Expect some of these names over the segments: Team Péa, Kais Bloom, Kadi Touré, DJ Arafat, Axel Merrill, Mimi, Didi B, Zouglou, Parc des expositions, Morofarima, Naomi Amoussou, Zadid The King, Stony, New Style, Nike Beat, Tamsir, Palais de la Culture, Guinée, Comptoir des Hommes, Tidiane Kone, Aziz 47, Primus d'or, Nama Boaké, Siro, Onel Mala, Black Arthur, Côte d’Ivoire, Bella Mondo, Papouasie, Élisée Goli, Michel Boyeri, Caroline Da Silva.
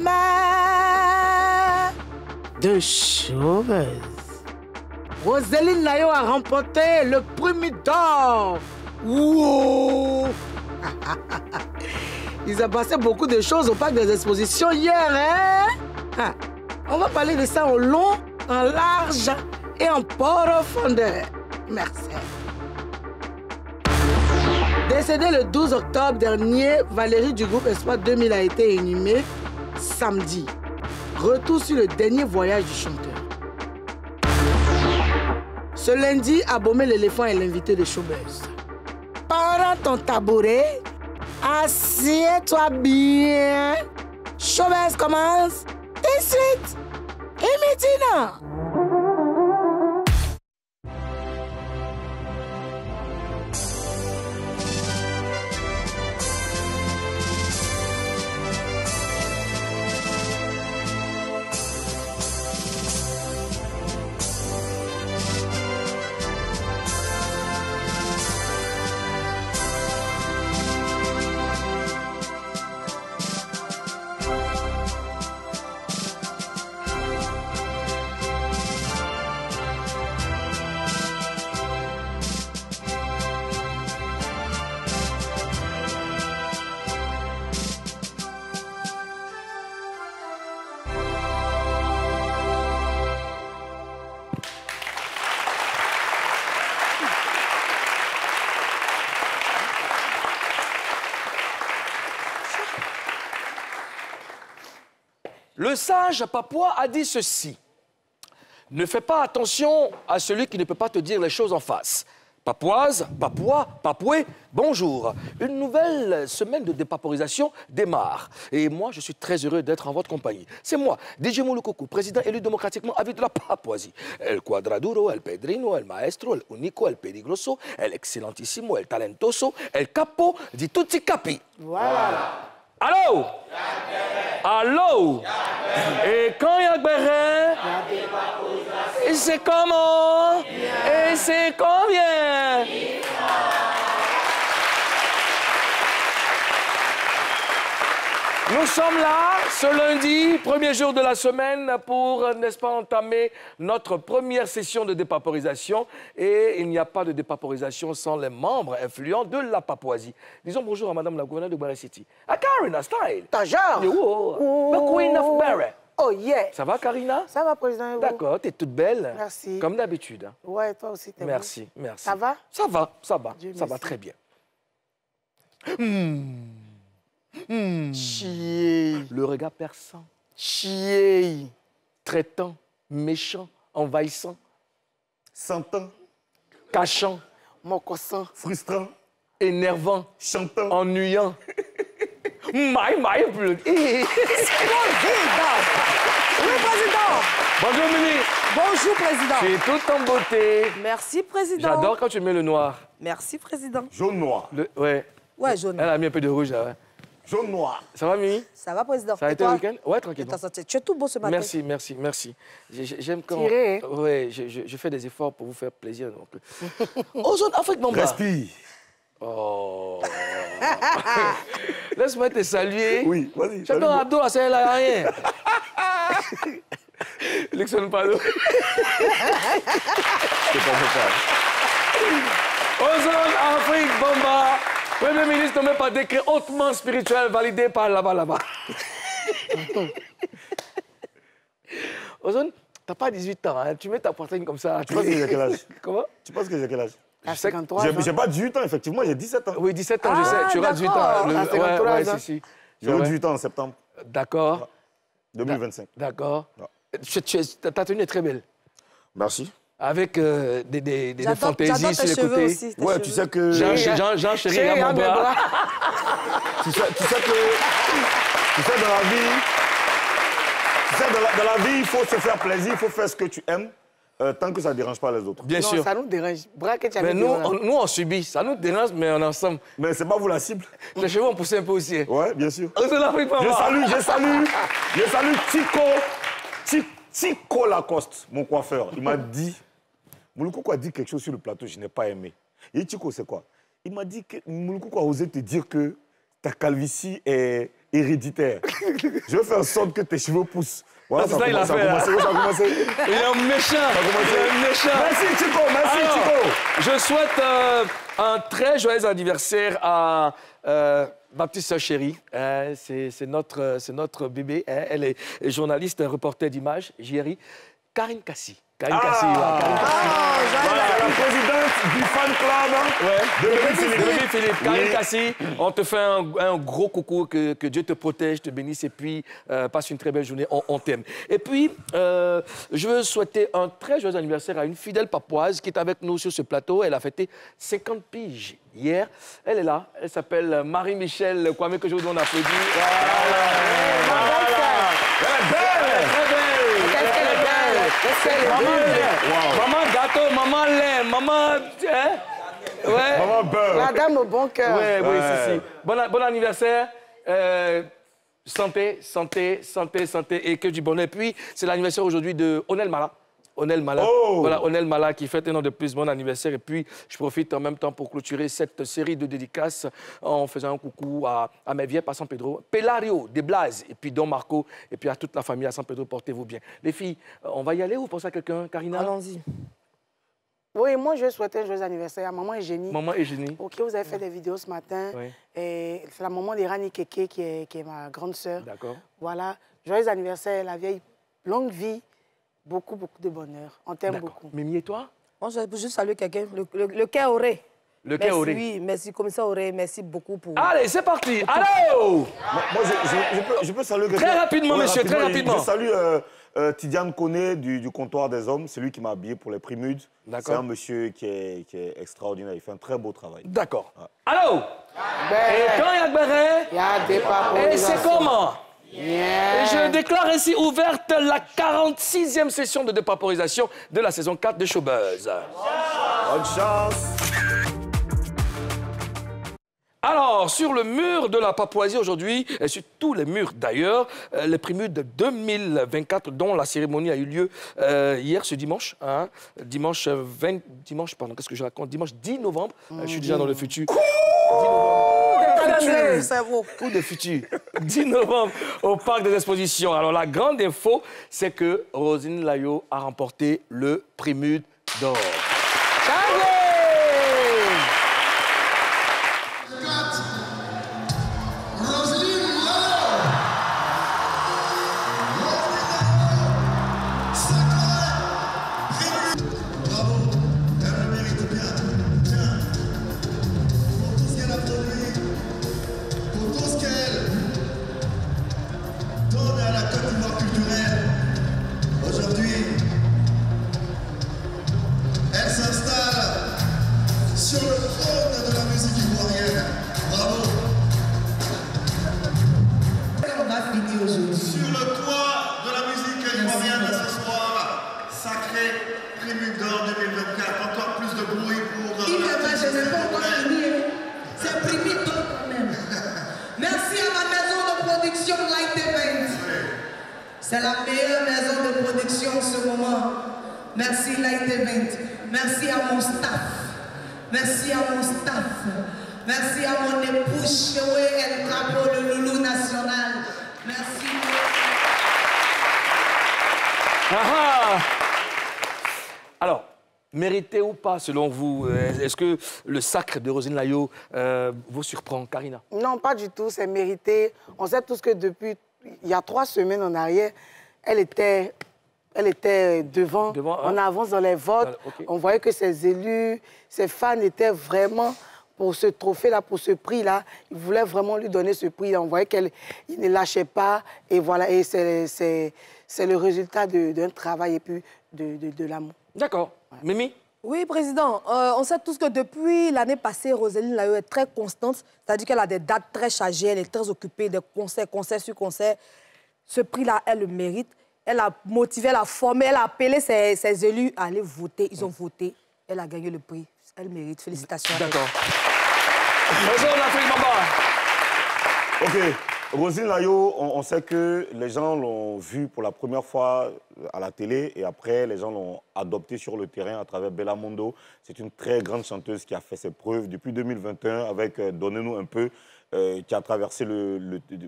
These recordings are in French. sommet de Showbuzz. Rosine Layot a remporté le Primus d'or. Wow. Il s'est passé beaucoup de choses au Parc des expositions hier, hein? On va parler de ça en long, en large et en profondeur. Merci. Décédée le 12 octobre dernier, Valérie du groupe Espoir 2000 a été inhumée samedi. Retour sur le dernier voyage du chanteur. Ce lundi, Abomey l'Éléphant est l'invité de Showbuzz. Prends ton tabouret, assieds-toi bien. Showbuzz commence tout de suite et maintenant. Le sage papouas a dit ceci. Ne fais pas attention à celui qui ne peut pas te dire les choses en face. Papouase, papouas, papoué, bonjour. Une nouvelle semaine de dépaporisation démarre. Et moi, je suis très heureux d'être en votre compagnie. C'est moi, DJ Mouloukoukou, président élu démocratiquement à vie de la Papouasie. El Quadraduro, El Pedrino, El Maestro, El Unico, El Peligroso, El Excellentissimo, El Talentoso, El Capo, di tutti capi. Voilà. Allô? Allô? Et quand il y a Bérin? Et c'est comment? Et c'est combien? Nous sommes là ce lundi, premier jour de la semaine, pour, n'est-ce pas, entamer notre première session de dépaporisation. Et il n'y a pas de dépaporisation sans les membres influents de la Papouasie. Disons bonjour à madame la gouverneure de Barre City. À Karina style. Tajard. The Queen of Barre. Oh yeah. Ça va, Karina? Ça va, président. D'accord, t'es toute belle. Merci. Comme d'habitude. Hein. Ouais, toi aussi, t'es belle. Merci, merci. Ça va? Ça va, ça va. Ça va très bien. Chier. Le regard perçant. Chier. Traitant, méchant, envahissant. Sentant. Cachant. Mocossant. Frustrant. Énervant. Chantant. Ennuyant. my Oui, président. Bonjour, Mimi. Bonjour, président. Tu es toute en beauté. Merci, président. J'adore quand tu mets le noir. Merci, président. Jaune-noir. Ouais, jaune. Elle a mis un peu de rouge, là, ouais. Jaune noir. Ça va, Mimi? Ça va, président. Ça a été le week-end? Ouais, tranquille. Tu es tout beau ce matin. Merci, merci, merci. J'aime quand... Tiré. Ouais, je fais des efforts pour vous faire plaisir. Oh, jaune Afrique, mon bas. Respire. Oh. Laisse-moi te saluer. Oui, vas-y. J'ai un abdos, ça ne sert à rien. L'exonne pas d'eau. C'est pas possible. Oh, jaune Afrique, bon bas. Premier ministre nommé par décret hautement spirituel validé par là-bas. Ozone, t'as pas 18 ans, hein? Tu mets ta poitrine comme ça. Tu penses que j'ai quel âge? Comment? Tu penses que j'ai quel âge? À 53 ans. J'ai pas 18 ans, effectivement, j'ai 17 ans. Oui, 17 ans, je sais. Tu auras 18 ans. À 53 ans. J'ai 18 ans en septembre. D'accord. 2025. D'accord. Ta tenue est très belle. Merci. Avec des fantaisies sur les côtés. Aussi, ouais, tu sais que... Jean Chéri à mon bras. Tu sais dans la vie... Tu sais, dans la vie, il faut se faire plaisir, il faut faire ce que tu aimes, tant que ça ne dérange pas les autres. Bien sûr. Ça nous dérange. Mais nous, on subit. Ça nous dérange, mais on est ensemble. Mais c'est pas vous la cible. Les cheveux ont poussé un peu aussi. Ouais, bien sûr. Je salue Chico Lacoste, mon coiffeur. Il m'a dit... Mouloukoukou a dit quelque chose sur le plateau, je n'ai pas aimé. Et Chico, c'est quoi? Il m'a dit que Mouloukoukou a osé te dire que ta calvitie est héréditaire. Je vais faire en sorte que tes cheveux poussent. Voilà, ça a commencé, ça a commencé. Il est un méchant. Merci Chico, Je souhaite un très joyeux anniversaire à ma petite soeur chérie. C'est notre bébé. Elle est journaliste, reporter d'image, JRI. Karine Cassi. La présidente du fan club de Philippe. Karine Cassi, on te fait un gros coucou, que Dieu te protège, te bénisse et puis passe une très belle journée, on t'aime. Et puis, je veux souhaiter un très joyeux anniversaire à une fidèle papouase qui est avec nous sur ce plateau. Elle a fêté 50 piges hier. Elle est là, elle s'appelle Marie-Michel, que je vous donne un applaudissement. Maman gâteau, maman lait, maman... Hein? Ouais. Maman beurre. La dame au bon cœur. Ouais, oui, c'est si. Bon anniversaire. Santé, santé, santé, santé et que du bonheur. Et puis, c'est l'anniversaire aujourd'hui de Onel Mala. Onel Mala, voilà, Onel Mala qui fête un an de plus, bon anniversaire. Et puis, je profite en même temps pour clôturer cette série de dédicaces en faisant un coucou à mes vieilles à San Pedro, Pelario, des Blazes, et puis Don Marco, et puis à toute la famille à San Pedro, portez-vous bien. Les filles, on va y aller ou pensez à quelqu'un, Karina? Allons-y. Oui, moi, je souhaite un joyeux anniversaire à Maman Eugénie. Maman Eugénie. OK, vous avez fait des vidéos ce matin. Oui. C'est la maman d'Irani Keke qui est ma grande sœur. D'accord. Voilà, joyeux anniversaire, la vieille, longue vie. Beaucoup, beaucoup de bonheur. On t'aime beaucoup. Mimi et toi? Moi, je veux juste saluer quelqu'un. Le Kaoré. Le Kaoré. Oui, merci, commissaire Auré. Merci beaucoup pour... Allez, c'est parti. Allô! Moi, je peux saluer quelqu'un. Très rapidement, monsieur, très rapidement. Je salue Tidiane Kone du Comptoir des Hommes. C'est lui qui m'a habillé pour les Primudes. C'est un monsieur qui est extraordinaire. Il fait un très beau travail. D'accord. Allô? Et quand il y a Béret? Il y a des papos. Et c'est comment? Yeah. Et je déclare ainsi ouverte la 46e session de dépaporisation de la saison 4 de Showbuzz. Bonne chance. Alors, sur le mur de la Papouasie aujourd'hui, et sur tous les murs d'ailleurs, les Primus de 2024, dont la cérémonie a eu lieu hier, ce dimanche, hein, dimanche 10 novembre, je suis déjà dans le futur. Coup de futur. 10 novembre au Parc des expositions. Alors, la grande info, c'est que Rosine Layot a remporté le Primus d'or. C'est la meilleure maison de production en ce moment. Merci Light Event. Merci à mon staff. Merci à mon staff. Merci à mon époux Choué El Capo, le loulou national. Merci. Alors, mérité ou pas, selon vous, est-ce que le sacre de Rosine Layot vous surprend, Karina? Non, pas du tout. C'est mérité. On sait tous que depuis... Il y a 3 semaines en arrière, elle était devant, en avance dans les votes. Okay. On voyait que ses élus, ses fans étaient vraiment pour ce trophée-là, pour ce prix-là. Ils voulaient vraiment lui donner ce prix-là. On voyait qu'elle ne lâchait pas. Et voilà, et c'est le résultat d'un travail et puis de l'amour. D'accord. Voilà. Mimi? Oui, Président. On sait tous que depuis l'année passée, Rosine Layot est très constante. C'est-à-dire qu'elle a des dates très chargées, elle est très occupée, des concerts sur concerts. Ce prix-là, elle le mérite. Elle a motivé, elle a formé, elle a appelé ses élus à aller voter. Ils ont voté. Elle a gagné le prix. Elle mérite. Félicitations. D'accord. Bonjour, la fille maman. OK. Rosine Layot, on sait que les gens l'ont vue pour la première fois à la télé et après, les gens l'ont adoptée sur le terrain à travers Bella Mondo. C'est une très grande chanteuse qui a fait ses preuves depuis 2021 avec Donnez-nous un peu. qui a traversé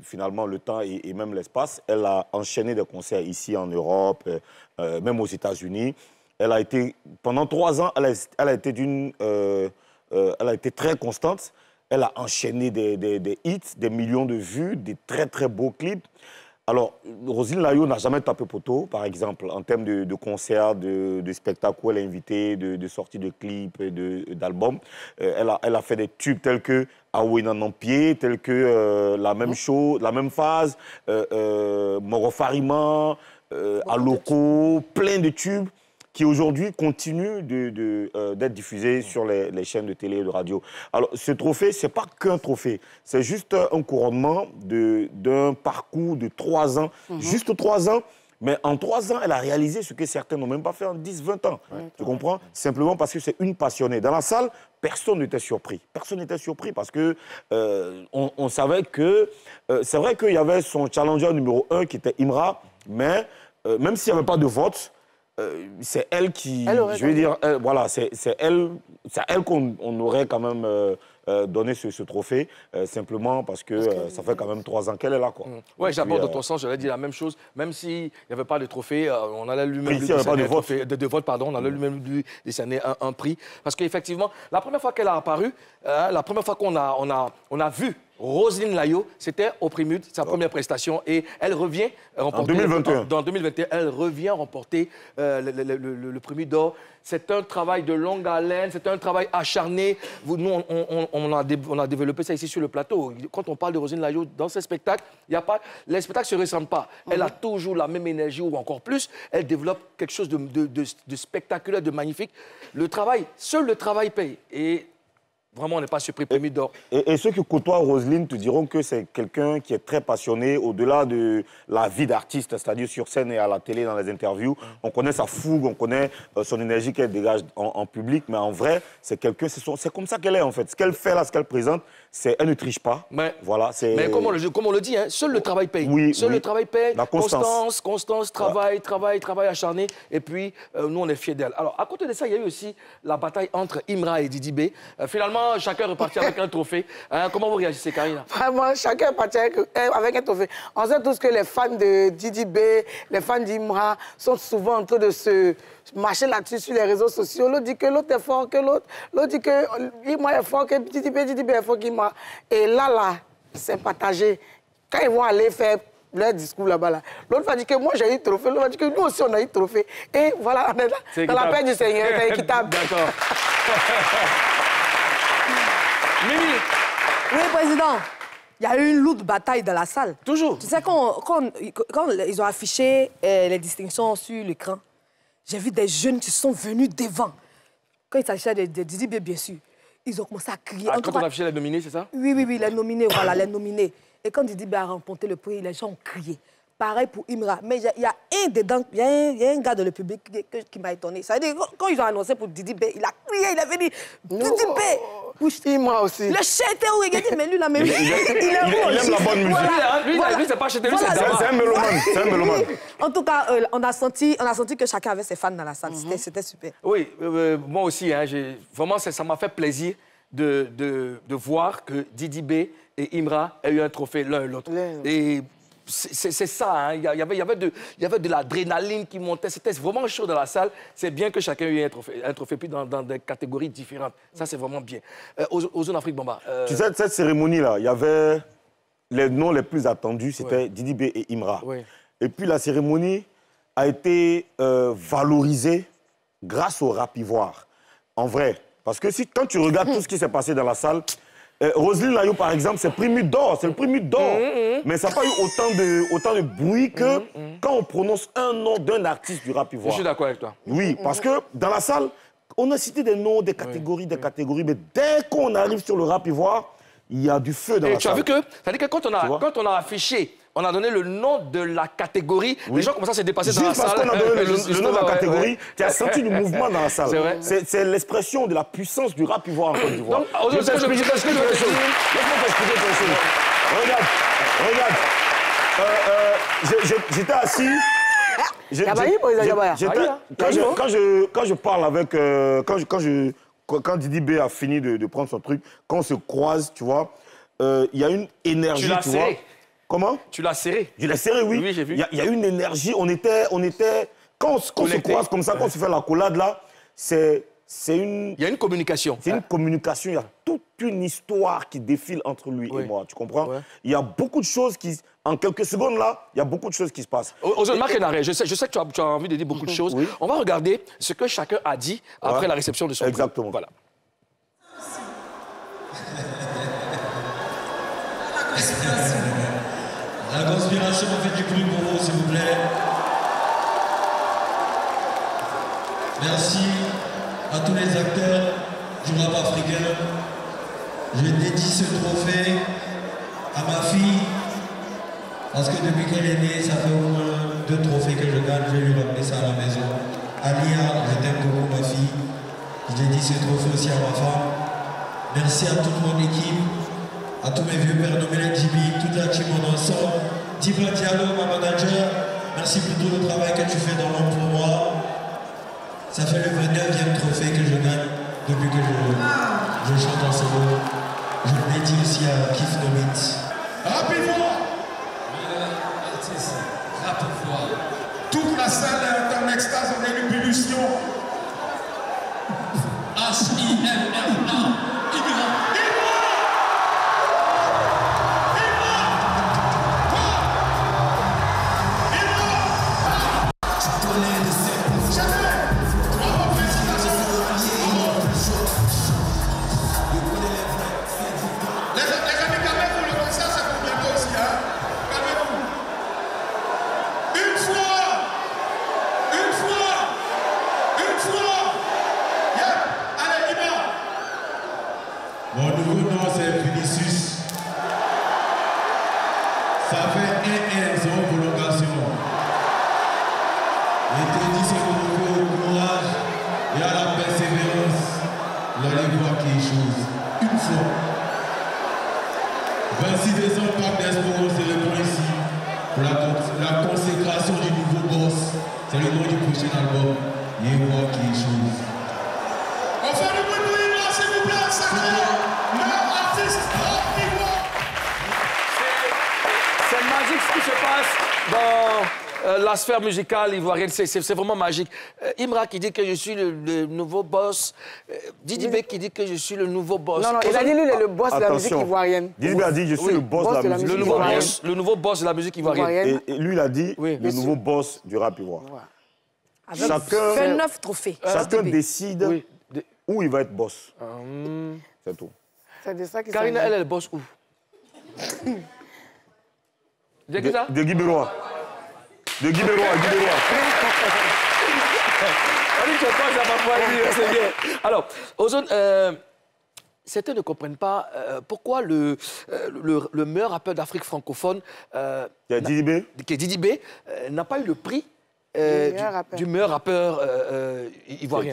finalement le temps et même l'espace. Elle a enchaîné des concerts ici en Europe, même aux États-Unis. Elle a été, pendant 3 ans, elle a été très constante. Elle a enchaîné des hits, des millions de vues, des très très beaux clips. Alors, Rosine Layot n'a jamais tapé poteau, par exemple, en termes de concerts, de spectacles où elle est invitée, de sorties de clips, d'albums. Elle a fait des tubes tels que Aoué Nanampier, tels que La Même Chose, La Même Phase, Morofarima, Aloko, plein de tubes qui aujourd'hui continuent d'être diffusés sur les chaînes de télé et de radio. Alors, ce trophée, ce n'est pas qu'un trophée, c'est juste un couronnement d'un parcours de 3 ans, juste 3 ans, mais en 3 ans, elle a réalisé ce que certains n'ont même pas fait en 10, 20 ans. Ouais. Tu comprends? Simplement parce que c'est une passionnée. Dans la salle, personne n'était surpris. Personne n'était surpris parce que on savait que... c'est vrai qu'il y avait son challenger numéro 1 qui était Imra, mais même s'il n'y avait pas de vote, c'est elle qui, voilà, c'est à elle qu'on aurait quand même donné ce trophée, simplement parce que ça fait quand même 3 ans qu'elle est là, quoi. Ouais, j'aborde dans ton sens, j'allais dire la même chose. Même s'il n'y avait pas de trophée, on allait lui-même lui décerner un prix, parce qu'effectivement, la première fois qu'elle a apparu, la première fois qu'on a vu Rosine Layot, c'était au Primus, sa première prestation, et elle revient remporter... En 2021. Dans 2021, elle revient remporter le Primus d'or. C'est un travail de longue haleine, c'est un travail acharné. Nous, on a développé ça ici sur le plateau. Quand on parle de Rosine Layot, dans ses spectacles, les spectacles ne se ressemblent pas. Elle a toujours la même énergie ou encore plus. Elle développe quelque chose de spectaculaire, de magnifique. Le travail, seul le travail paye. Et... vraiment, on n'est pas surpris, Primus d'or. Et ceux qui côtoient Roselyne te diront que c'est quelqu'un qui est très passionné au-delà de la vie d'artiste, c'est-à-dire sur scène et à la télé, dans les interviews. On connaît sa fougue, on connaît son énergie qu'elle dégage en public, mais en vrai, c'est quelqu'un, c'est comme ça qu'elle est en fait. Ce qu'elle fait là, ce qu'elle présente, elle ne triche pas. Mais, voilà, mais comme on le dit, hein, seul le travail paye. Oui, seul le travail paye. La constance, travail acharné. Et puis, nous, on est fiers d'elle. Alors, à côté de ça, il y a eu aussi la bataille entre Imra et Didi B. Finalement, chacun repartit avec un trophée. Comment vous réagissez, Karina? Vraiment, chacun repartit avec un trophée. On sait tous que les fans de Didi B, les fans d'Imra sont souvent en train de se marcher là-dessus sur les réseaux sociaux. L'autre dit que l'autre est fort que l'autre. L'autre dit que Imra est fort que Didi B est fort qu'Imra. Et là, c'est partagé. Quand ils vont aller faire leur discours là-bas, l'autre va dire que moi j'ai eu trophée, l'autre va dire que nous aussi on a eu trophée. Et voilà, on est là. Est dans la paix du Seigneur, c'est équitable. D'accord. Mimi. Oui, président. Il y a eu une lourde bataille dans la salle. Toujours. Tu sais, quand ils ont affiché les distinctions sur l'écran, j'ai vu des jeunes qui sont venus devant. Quand ils s'affichaient de Didi B, bien sûr, ils ont commencé à crier. Ah, quand on a affiché les nominés, c'est ça? Oui, les nominés, voilà, les nominés. Et quand Didi B a remporté le prix, les gens ont crié. Pareil pour Imra. Mais il y a un gars dans le public qui m'a étonné. Ça veut dire quand ils ont annoncé pour Didi B, il a crié, il avait dit Didi B. Imra aussi. Le chété où il a dit, mais lui, il aime la bonne musique. Voilà. Lui, c'est pas chété, lui, c'est un mélomane. En tout cas, on a senti que chacun avait ses fans dans la salle. C'était super. Oui, moi aussi, hein, vraiment, ça m'a fait plaisir de voir que Didi B et Imra aient eu un trophée l'un et l'autre. C'est ça, hein. Il y avait de l'adrénaline qui montait, c'était vraiment chaud dans la salle. C'est bien que chacun ait eu un trophée puis dans des catégories différentes. Ça, c'est vraiment bien. Aux zones Afrique, Bamba. Tu sais, cette cérémonie-là, il y avait les noms les plus attendus, c'était Didi B et Imra. Ouais. Et puis la cérémonie a été valorisée grâce au rap ivoire, en vrai. Parce que quand tu regardes tout ce qui s'est passé dans la salle... Roselyne Layot, par exemple, c'est Primus d'or, mais ça n'a pas eu autant de bruit que quand on prononce un nom d'un artiste du rap ivoire. Je suis d'accord avec toi. Oui, parce que dans la salle, on a cité des noms, des catégories, mais dès qu'on arrive sur le rap ivoire, il y a du feu dans la salle. Tu as vu que, c'est-à-dire que quand on a affiché, on a donné le nom de la catégorie, les gens commencent à se dépasser dans la salle. Juste parce qu'on a donné le nom de la catégorie, tu as senti du mouvement dans la salle. C'est l'expression de la puissance du rap ivoire en Côte d'Ivoire. Je vais t'expliquer quelque chose. Regarde. J'étais assis... Quand je parle avec... Quand Didi B a fini de prendre son truc, quand on se croise, tu vois... y a une énergie, tu vois. Comment? Tu l'as serré. Je l'ai serré, oui. Oui, j'ai vu. Il y a une énergie, on était quand on se croise comme ça, quand on se fait la collade là, c'est une... Il y a une communication. C'est une communication, il y a toute une histoire qui défile entre lui et moi, tu comprends? Il y a beaucoup de choses qui... En quelques secondes, là, il y a beaucoup de choses qui se passent. Marc Hénaré, je sais que tu as envie de dire beaucoup de choses. Oui. On va regarder ce que chacun a dit après la réception de son prix. Exactement. Voilà. La conspiration, faites du bruit pour vous, s'il vous plaît. Merci à tous les acteurs du rap africain. Je dédie ce trophée à ma fille. Parce que depuis qu'elle est née, ça fait au moins 2 trophées que je gagne. Je vais lui ramener ça à la maison. Alia, je t'aime beaucoup, ma fille. Je dédie ce trophée aussi à ma femme. Merci à toute mon équipe, à tous mes vieux pères nommés la Djibi, toute la team en ensemble. Tiba Diallo, ma manager, merci pour tout le travail que tu fais dans l'ombre pour moi. Ça fait le 29e trophée que je gagne depuis que je chante en solo. Je le dédie aussi à Kif Nomit. Rapidement! Toute la salle est en extase, en élubillution. H-I-M-R-A. La sphère musicale ivoirienne, c'est vraiment magique. Imra qui dit que je suis le nouveau boss. Didi B qui dit que je suis le nouveau boss. Non, non, il a dit lui le boss de la musique ivoirienne. Didi B a dit je suis le boss de la musique ivoirienne. Le nouveau boss de la musique ivoirienne. Et lui, il a dit le nouveau boss du rap ivoirien. Avec 29 trophées. Chacun décide où il va être boss. C'est tout. Karina, elle est boss où? De Guy Bérois. De Guy Bérois, Guy Bérois. On dit que je pense à Papouasie. Alors, Ozone, certains ne comprennent pas pourquoi le meilleur rappeur d'Afrique francophone, qui est Didi B, n'a pas eu le prix du meilleur rappeur ivoirien.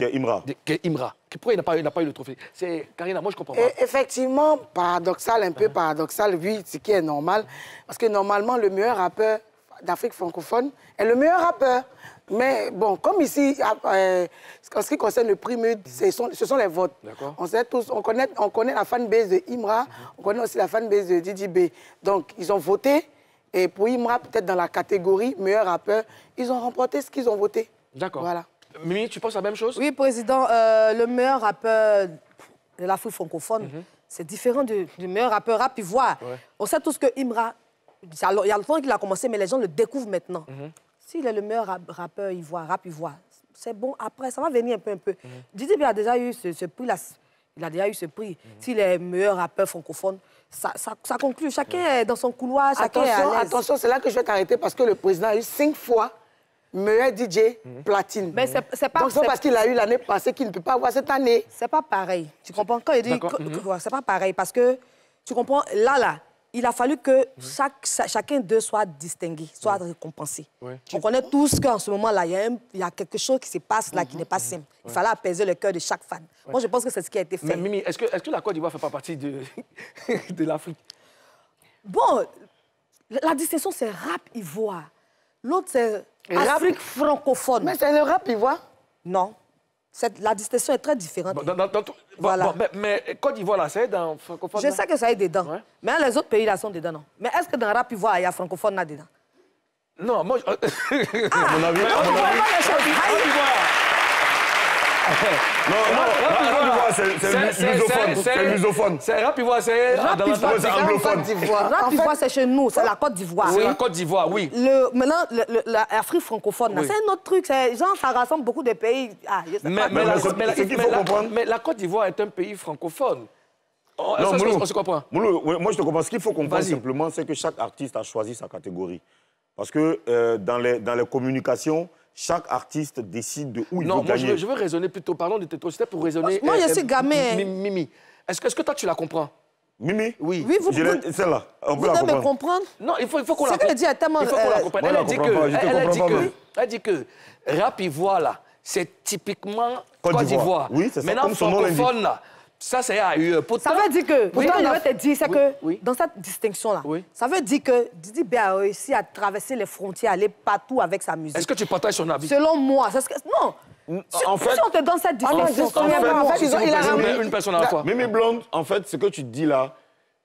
Qui est Imra. Pourquoi il n'a pas eu le trophée? C'est Karina, moi je comprends pas. Effectivement, paradoxal, un peu paradoxal, oui, ce qui est normal. Parce que normalement, le meilleur rappeur d'Afrique francophone est le meilleur rappeur. Mais bon, comme ici, en ce qui concerne le prix, ce sont les votes. On sait tous, on connaît la fanbase de Imra, on connaît aussi la fanbase de Didi B. Donc, ils ont voté. Et pour Imra, peut-être dans la catégorie meilleur rappeur, ils ont remporté ce qu'ils ont voté. D'accord. Voilà. Mimi, tu penses la même chose? Oui, Président. Le meilleur rappeur de l'Afrique francophone, c'est différent du meilleur rappeur rap ivoire. Ouais. On sait tous que Imra, il y a longtemps qu'il a commencé, mais les gens le découvrent maintenant. S'il est le meilleur rappeur ivoire, rap ivoire, c'est bon, après, ça va venir un peu. Didi B a déjà eu ce prix-là. Il a déjà eu ce prix. S'il est meilleur rappeur francophone, ça conclut. Chacun est dans son couloir, chacun est à l'aise. Attention, c'est là que je vais t'arrêter parce que le président a eu 5 fois meilleur DJ platine. Mais c'est pas... Donc c'est parce qu'il a eu l'année passée qu'il ne peut pas avoir cette année. C'est pas pareil. Tu comprends? Quand il dit... C'est pas pareil parce que, tu comprends, là, il a fallu que chacun d'eux soit distingué, soit récompensé. On connaît tous qu'en ce moment-là, il y a quelque chose qui se passe là qui n'est pas simple. Il fallait apaiser le cœur de chaque fan. Moi, je pense que c'est ce qui a été fait. Mais Mimi, est-ce que la Côte d'Ivoire ne fait pas partie de l'Afrique? Bon, la distinction, c'est rap ivoire. L'autre, c'est Afrique francophone. Mais c'est le rap ivoire? Non. La distinction est très différente. Bon, voilà. Bon, mais Côte d'Ivoire, là, c'est dans francophone? Je sais que ça est dedans. Ouais. Mais les autres pays, là, sont dedans, non? Mais est-ce que dans Rap Ivoire, il y a francophone, là, dedans? Non, moi... Ah, mon avis, c'est lusophone. C'est Rap Ivoire, c'est anglophone. Rap Ivoire, c'est chez nous, c'est la Côte d'Ivoire. C'est la Côte d'Ivoire, oui. Maintenant, l'Afrique francophone, c'est un autre truc. Genre, ça rassemble beaucoup de pays. Mais la Côte d'Ivoire est un pays francophone. Non, Moulou, on se comprend. Moulou, moi, je te comprends. Ce qu'il faut comprendre, simplement, c'est que chaque artiste a choisi sa catégorie. Parce que dans les communications, chaque artiste décide de où il veut gagner. Non, je veux raisonner plutôt. Parlons de Teto, c'était pour raisonner... Moi, je suis gamin. Mimi, est-ce que toi, tu la comprends? Mimi? Oui. Oui, vous pouvez... Celle-là, on peut la comprendre. Vous devez comprendre? Non, il faut qu'on la comprenne. C'est tellement... Il faut qu'on la comprenne. Elle dit que Rap Ivoire, là, c'est typiquement Côte d'Ivoire. Oui, c'est ça. Maintenant, francophone, là, ça, c'est ailleurs. Ça veut dire que... Pourtant, je vais te dire, c'est que dans cette distinction-là, ça veut dire que Didi B a réussi à traverser les frontières, aller partout avec sa musique. Est-ce que tu partages son avis? Selon moi, c'est ce que... Non. En fait, si on te donne cette distinction, il a ramené une personne à la fois. Mimi Blonde, en fait, ce que tu dis là,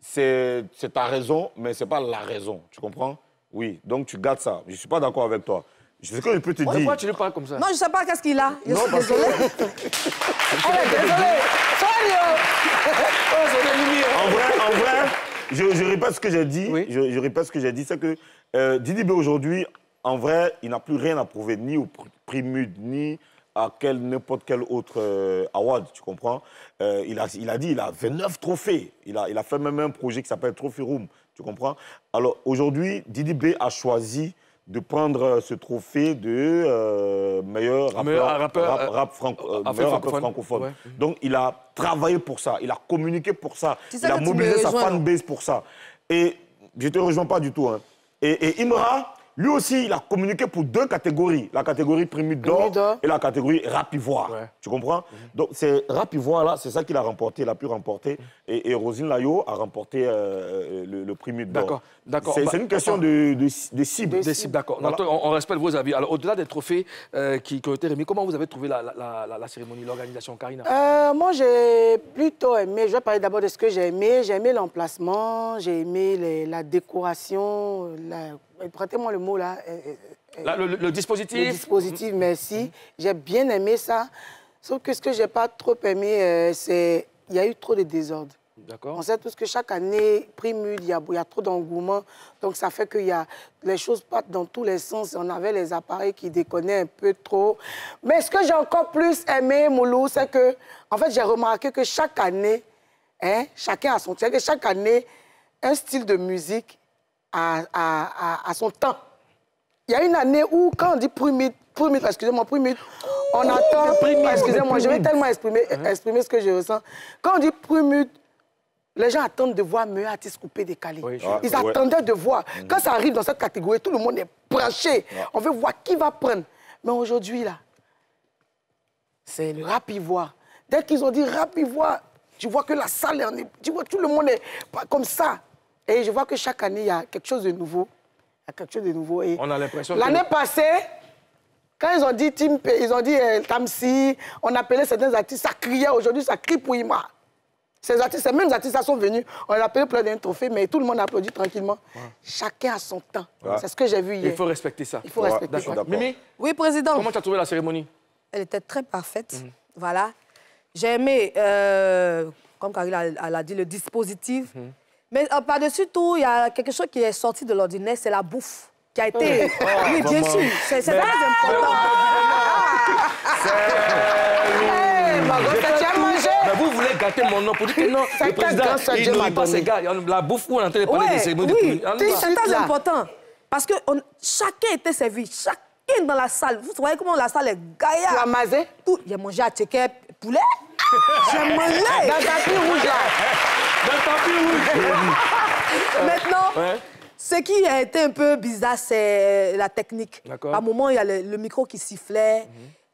c'est ta raison, mais c'est pas la raison. Tu comprends? Oui. Donc, tu gardes ça. Je suis pas d'accord avec toi. C'est ce que je peux te dire. Pourquoi tu lui parles comme ça? Non, je sais pas qu'est-ce qu'il a. Je suis désolée. Désolée. En vrai, je répète ce que j'ai dit. Oui. Je répète ce que j'ai dit, c'est que Didi B aujourd'hui, en vrai, il n'a plus rien à prouver, ni au Primus, ni à n'importe quel autre award, tu comprends? Il a dit, il a 29 trophées. Il a fait même un projet qui s'appelle Trophy Room, tu comprends? Alors aujourd'hui, Didi B a choisi de prendre ce trophée de meilleur rappeur francophone. Ouais. Donc, il a travaillé pour ça, il a communiqué pour ça, il a mobilisé sa fanbase pour ça. Et je ne te rejoins pas du tout. Hein. Et Imra, lui aussi, il a communiqué pour deux catégories. La catégorie Primus d'or et la catégorie Rap Ivoire. Ouais. Tu comprends? Donc, c'est Rap Ivoire, là, c'est ça qu'il a remporté, il a pu remporter. Et Rosine Layot a remporté le Primus d'or. D'accord, d'accord. C'est une question de cible. De cible, d'accord. Voilà. On respecte vos avis. Alors, au-delà des trophées qui ont été remis, comment vous avez trouvé la cérémonie, l'organisation, Karina? Moi, j'ai plutôt aimé. Je vais parler d'abord de ce que j'ai aimé. J'ai aimé l'emplacement, j'ai aimé la décoration, prêtez-moi le mot, là. Le dispositif. Le dispositif, merci. J'ai bien aimé ça. Sauf que ce que je n'ai pas trop aimé, c'est qu'il y a eu trop de désordre. D'accord. On sait tous que chaque année, Primus, il y a trop d'engouement. Donc, ça fait que les choses partent dans tous les sens. On avait les appareils qui déconnaient un peu trop. Mais ce que j'ai encore plus aimé, Moulou, c'est que... En fait, j'ai remarqué que chaque année, hein, chacun a son... C'est-à-dire que chaque année, un style de musique... À son temps. Il y a une année où, quand on dit Primus, on attend... Excusez-moi, je vais tellement exprimer ce que je ressens. Quand on dit Primus, les gens attendent de voir meilleurs artistes coupés décalés. Oui, Ils attendaient de voir. Quand ça arrive dans cette catégorie, tout le monde est branché. On veut voir qui va prendre. Mais aujourd'hui, là, c'est le Rap Ivoire. Dès qu'ils ont dit Rap Ivoire, tu vois que la salle est... Tu vois, tout le monde est comme ça. Et je vois que chaque année, il y a quelque chose de nouveau. Il y a quelque chose de nouveau. Et on a l'impression que... L'année passée, quand ils ont dit Team Péa, ils ont dit Tamsir, on appelait certains artistes, ça criait. Aujourd'hui, ça crie pour Imra. Ces mêmes artistes sont venus, on a appelé plein d'un trophée, mais tout le monde applaudit tranquillement. Ouais. Chacun a son temps. Ouais. C'est ce que j'ai vu hier. Il faut respecter ça. Il faut respecter ça. Mimi? Oui, Président. Comment tu as trouvé la cérémonie? Elle était très parfaite. Voilà. J'ai aimé, comme Karine a dit, le dispositif. Mais par-dessus tout, il y a quelque chose qui est sorti de l'ordinaire, c'est la bouffe qui a été... Oui, bien sûr, c'est très important. Mais vous voulez gâter mon nom pour dire que non, le président, il n'oublie pas ses gars. La bouffe, on est en train de parler des cérémonies. Oui, c'est très important. Parce que chacun était servi, chacun dans la salle. Vous voyez comment la salle est gaillarde. Flamasée. J'ai mangé à Tchéké poulet. J'ai mangé. Dans le tapis rouge, là. Maintenant, ce qui a été un peu bizarre, c'est la technique. À un moment, il y a le micro qui sifflait.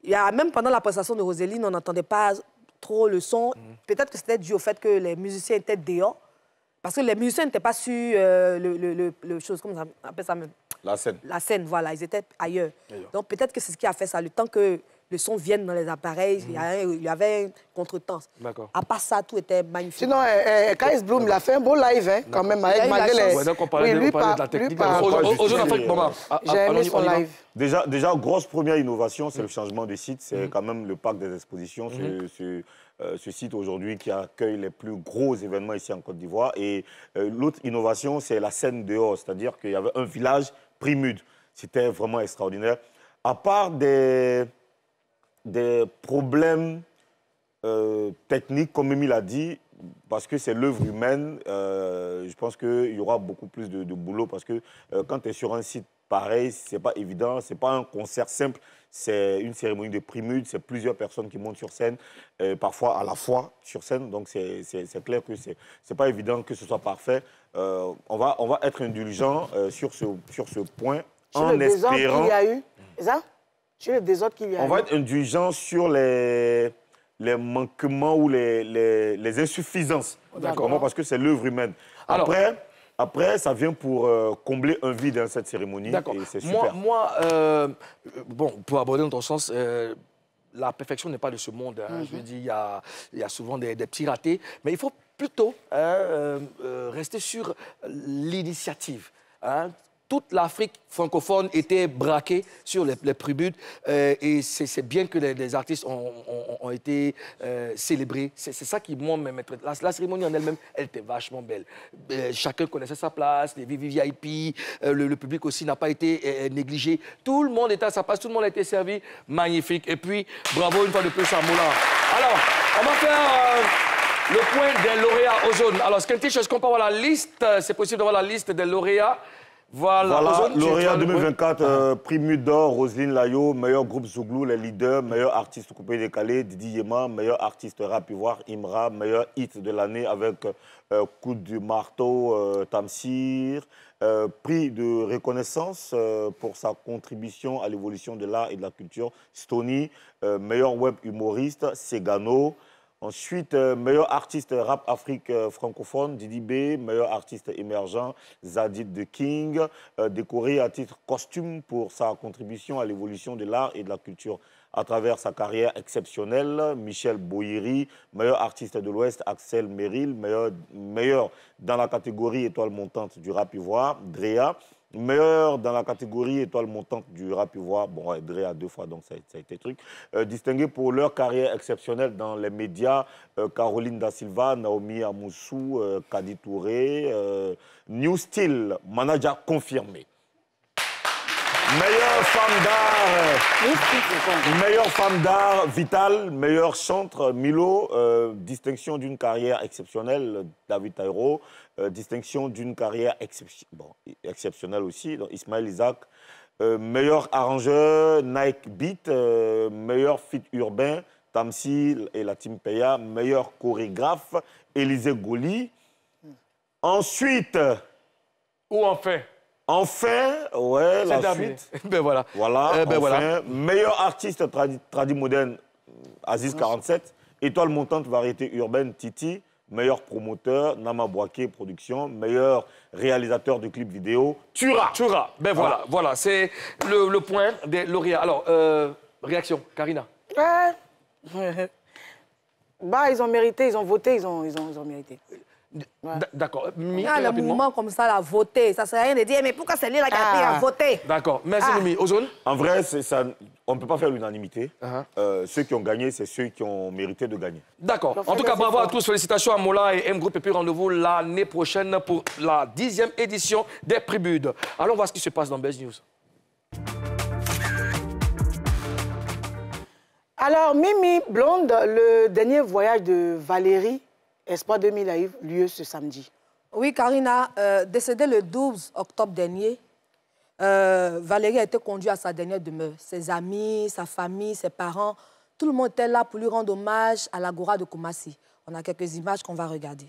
Il y a, même pendant la prestation de Roséline, on n'entendait pas trop le son. Peut-être que c'était dû au fait que les musiciens étaient dehors. Parce que les musiciens n'étaient pas sur comment on appelle ça même? La scène. La scène, voilà. Ils étaient ailleurs. Donc peut-être que c'est ce qui a fait ça. Le temps que le son vienne dans les appareils. Il y avait un contretemps. À part ça, tout était magnifique. Sinon, Kais Bloom, il a fait un beau live, hein, quand même, avec malgré les... Oui, donc on parlait de la technique. J'ai aimé son live. Déjà, grosse première innovation, c'est le changement de site. C'est quand même le Parc des expositions, ce site aujourd'hui qui accueille les plus gros événements ici en Côte d'Ivoire. Et l'autre innovation, c'est la scène dehors. C'est-à-dire qu'il y avait un village Primus. C'était vraiment extraordinaire. À part des problèmes techniques, comme Mimi l'a dit, parce que c'est l'œuvre humaine, je pense qu'il y aura beaucoup plus de boulot. Parce que quand tu es sur un site pareil, c'est pas évident, c'est pas un concert simple. C'est une cérémonie de Primus, c'est plusieurs personnes qui montent sur scène, parfois à la fois sur scène. Donc c'est clair que c'est pas évident que ce soit parfait. On va être indulgent sur ce point, en espérant... On va être indulgent sur les manquements ou les insuffisances. D'accord. Parce que c'est l'œuvre humaine. Après, ça vient pour combler un vide dans cette cérémonie. D'accord. Et c'est super. Moi, pour aborder dans ton sens, la perfection n'est pas de ce monde. Hein. Je veux dire, il y a souvent des petits ratés. Mais il faut plutôt rester sur l'initiative. Hein. Toute l'Afrique francophone était braquée sur les Primus et c'est bien que les artistes ont été célébrés. C'est ça qui m'ont même... La cérémonie en elle-même, elle était vachement belle. Chacun connaissait sa place, les VIP, le public aussi n'a pas été négligé. Tout le monde était à sa place, tout le monde a été servi. Magnifique. Et puis, bravo une fois de plus à Moulin. Alors, on va faire... le point des lauréats aux zones. Alors, quelque chose qu'on peut avoir la liste, c'est possible d'avoir la liste des lauréats. Voilà lauréat 2024, Primus d'or, Rosine Layot, meilleur groupe Zouglou, les leaders, meilleur artiste coupé décalé, Didi Yema, meilleur artiste rap ivoire, Imra, meilleur hit de l'année avec Coup du marteau, Tamsir, prix de reconnaissance pour sa contribution à l'évolution de l'art et de la culture, Stony, meilleur web humoriste, Ségano. Ensuite, meilleur artiste rap Afrique francophone, Didi B, meilleur artiste émergent, Zadid The King, décoré à titre costume pour sa contribution à l'évolution de l'art et de la culture. À travers sa carrière exceptionnelle, Michel Boyeri, meilleur artiste de l'Ouest, Axel Merrill, meilleur dans la catégorie étoile montante du rap ivoire, Drea, meilleur dans la catégorie étoile montante du rap ivoire, bon, Drea deux fois, donc ça a été truc. Distingués pour leur carrière exceptionnelle dans les médias, Caroline Da Silva, Naomi Amoussou, Kadi Touré, New Style, manager confirmé. Meilleure femme d'art, Vital, meilleur chantre, Milo, distinction d'une carrière exceptionnelle, David Taïro, distinction d'une carrière exceptionnelle aussi, donc Ismaël Isaac, meilleur arrangeur, Nike Beat, meilleur feat urbain, Tamsi et la Team Péa, meilleur chorégraphe, Élisée Goli. Ensuite, Enfin, meilleur artiste tradi moderne, Aziz 47. Étoile montante, variété urbaine, Titi. Meilleur promoteur, Nama Boaké Production. Meilleur réalisateur de clips vidéo, Tura. Voilà, c'est le point des lauréats. Alors, réaction, Karina. Ils ont mérité, ils ont voté, ils ont mérité. Ouais. D'accord. Le mouvement comme ça, la voter, ça ne sert à rien de dire, mais pourquoi c'est lui qui a appris à voter? D'accord. Merci, Mimi. Ozone? En vrai, ça, on ne peut pas faire l'unanimité. Ceux qui ont gagné, c'est ceux qui ont mérité de gagner. D'accord. En tout cas, bravo à tous. Félicitations à Mola et M Group. Et puis rendez-vous l'année prochaine pour la 10e édition des Primus. Allons voir ce qui se passe dans Buzz News. Alors, Mimi Blonde, le dernier voyage de Valérie, Espoir 2000 a eu lieu ce samedi. Oui, Karina, décédée le 12 octobre dernier, Valérie a été conduite à sa dernière demeure. Ses amis, sa famille, ses parents, tout le monde était là pour lui rendre hommage à l'Agora de Koumassi. On a quelques images qu'on va regarder.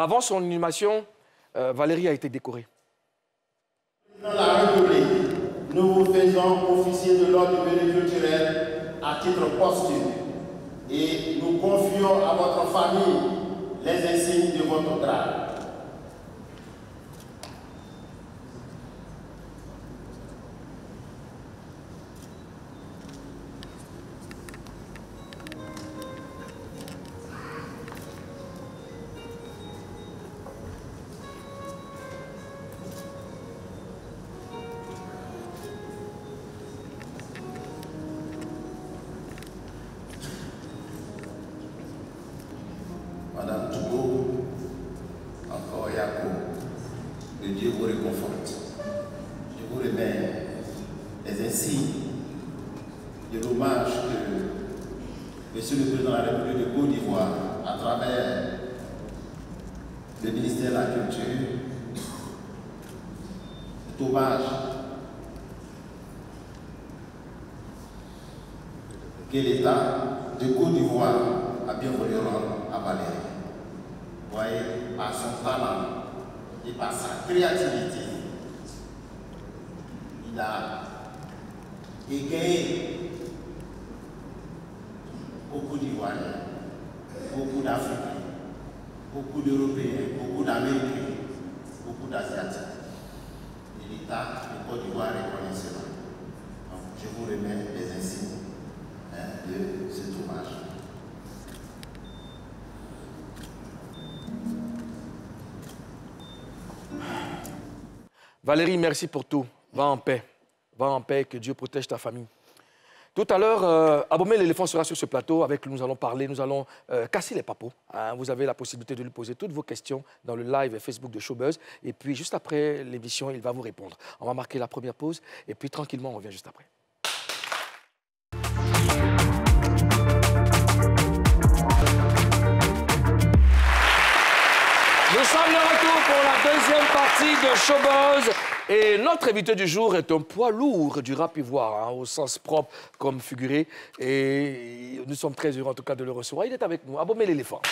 Avant son inhumation, Valérie a été décorée. Dans la République, nous vous faisons officier de l'ordre du mérite culturel à titre posthume et nous confions à votre famille les insignes de votre grade. Valérie, merci pour tout. Va en paix. Va en paix, que Dieu protège ta famille. Tout à l'heure, Abomey l'Éléphant sera sur ce plateau. Avec lui, nous allons parler, nous allons casser les papos. Hein. Vous avez la possibilité de lui poser toutes vos questions dans le live Facebook de Showbuzz. Et puis, juste après l'émission, il va vous répondre. On va marquer la première pause. Et puis, tranquillement, on revient juste après. Nous sommes de retour pour la deuxième partie de Showbuzz. Et notre invité du jour est un poids lourd du rap ivoire, hein, au sens propre comme figuré. Et nous sommes très heureux en tout cas de le recevoir. Il est avec nous, Abomey l'Éléphant.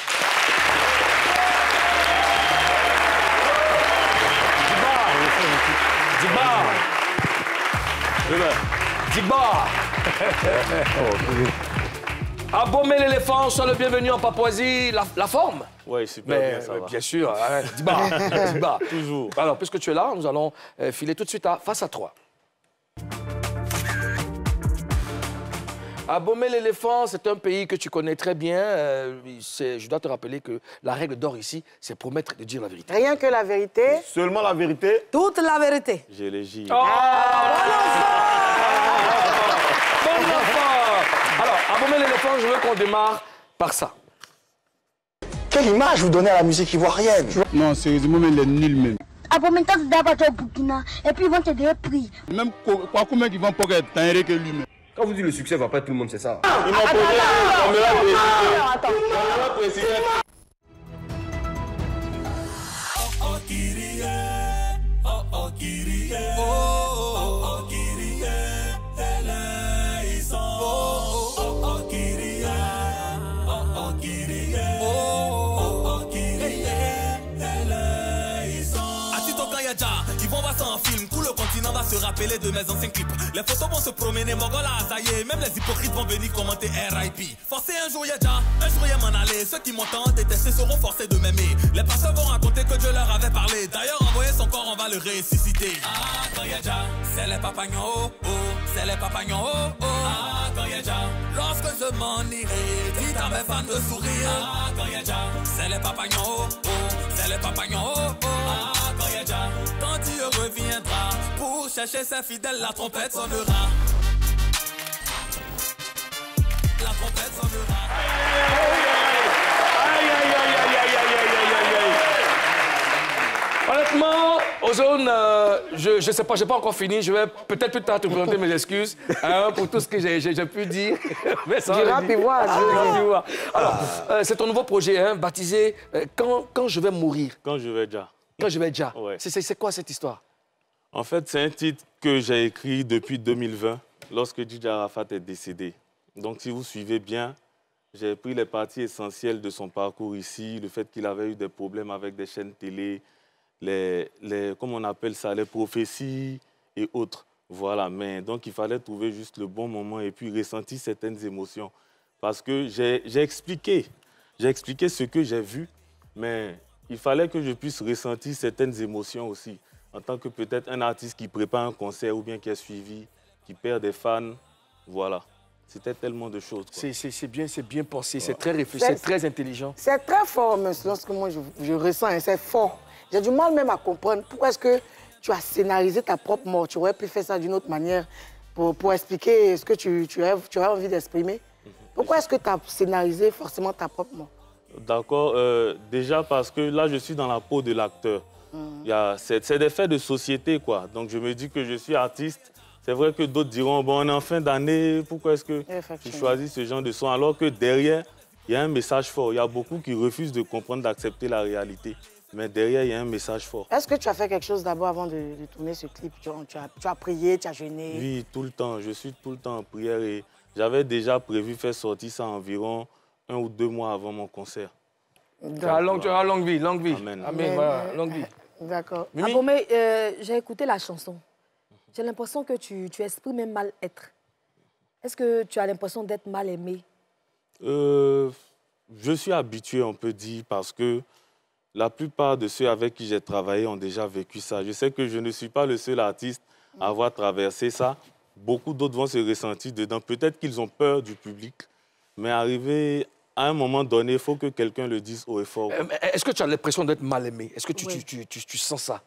Djibar. Abomey l'Éléphant, sois le bienvenu en Papouasie. La forme? Oui, super bien, ça va. Bien sûr, hein, Djibar. Toujours. Alors, puisque tu es là, nous allons filer tout de suite à Face à 3. Abomey l'Éléphant, c'est un pays que tu connais très bien. Je dois te rappeler que la règle d'or ici, c'est promettre de dire la vérité. Rien que la vérité. Seulement la vérité. Toute la vérité. J'ai les J. Oh, alors, Abomey l'Éléphant, je veux qu'on démarre par ça. Quelle image vous donnez à la musique ivoirienne? Non, sérieusement, elle est nulle même. et puis ils vont te donner prix. Même combien ils vont pas être que lui-même. Quand vous dites le succès va pas tout le monde, c'est ça. Ils m'ont posé. Ils vont voir ça en film, tout le continent va se rappeler de mes anciens clips. Les photos vont se promener, Mogola, ça y est, même les hypocrites vont venir commenter RIP. Forcé un jour y'a déjà, un jour y'a m'en aller. Ceux qui m'entendent détester seront forcés de m'aimer. Les pasteurs vont raconter que Dieu leur avait parlé. D'ailleurs, envoyer son corps, on va le ressusciter. Ah, quand y'a déjà, c'est les papagnons, oh, oh, c'est les papagnons, oh, oh. Ah, quand y'a déjà, lorsque je m'en irai, dites à mes fans de sourire. Ah, quand y'a déjà, c'est les papagnons, oh, oh, c'est les papagnons, oh, oh. Ah, quand y'a déjà, quand Dieu reviendra pour chercher ses fidèles, la trompette sonnera. La trompette sonnera. Aïe, aïe, aïe, aïe, aïe, aïe, aïe, aïe, aïe. Honnêtement, Ozone, je sais pas, j'ai pas encore fini. Je vais peut-être plus tard te présenter mes excuses hein, pour tout ce que j'ai pu dire. Mais ça, du rap ivoire. Alors, c'est ton nouveau projet, hein, baptisé quand je vais mourir. Quand je vais déjà. Quand je vais déjà. Ouais. C'est quoi cette histoire? En fait, c'est un titre que j'ai écrit depuis 2020, lorsque DJ Arafat est décédé. Donc, si vous suivez bien, j'ai pris les parties essentielles de son parcours ici, le fait qu'il avait eu des problèmes avec des chaînes télé, comme on appelle ça, les prophéties et autres. Voilà, mais donc il fallait trouver juste le bon moment et puis ressentir certaines émotions. Parce que j'ai expliqué ce que j'ai vu, mais... il fallait que je puisse ressentir certaines émotions aussi. En tant que peut-être un artiste qui prépare un concert ou bien qui est suivi, qui perd des fans, voilà. C'était tellement de choses. C'est bien pensé, voilà. C'est très réfléchi, c'est très intelligent. C'est très fort, mais lorsque moi je ressens, hein, c'est fort. J'ai du mal même à comprendre pourquoi est-ce que tu as scénarisé ta propre mort. Tu aurais pu faire ça d'une autre manière pour expliquer ce que tu as envie d'exprimer. Pourquoi est-ce que tu as scénarisé forcément ta propre mort? D'accord. Déjà parce que là, je suis dans la peau de l'acteur. C'est des faits de société, quoi. Donc, je me dis que je suis artiste. C'est vrai que d'autres diront, bon, on est en fin d'année, pourquoi est-ce que tu choisis ce genre de son? Alors que derrière, il y a un message fort. Il y a beaucoup qui refusent de comprendre, d'accepter la réalité. Mais derrière, il y a un message fort. Est-ce que tu as fait quelque chose d'abord avant de tourner ce clip? Tu as prié, tu as jeûné? Oui, tout le temps. Je suis tout le temps en prière. Et j'avais déjà prévu faire sortir ça environ 1 ou 2 mois avant mon concert. Longue vie, longue vie. Amen. Amen, voilà, longue vie. D'accord. Abomey, j'ai écouté la chanson. J'ai l'impression que tu exprimes un mal-être. Est-ce que tu as l'impression d'être mal aimé? Je suis habitué, on peut dire, parce que la plupart de ceux avec qui j'ai travaillé ont déjà vécu ça. Je sais que je ne suis pas le seul artiste à avoir traversé ça. Beaucoup d'autres vont se ressentir dedans. Peut-être qu'ils ont peur du public, mais arrivé à un moment donné, il faut que quelqu'un le dise haut et fort. Est-ce que tu as l'impression d'être mal aimé? Est-ce que tu sens ça?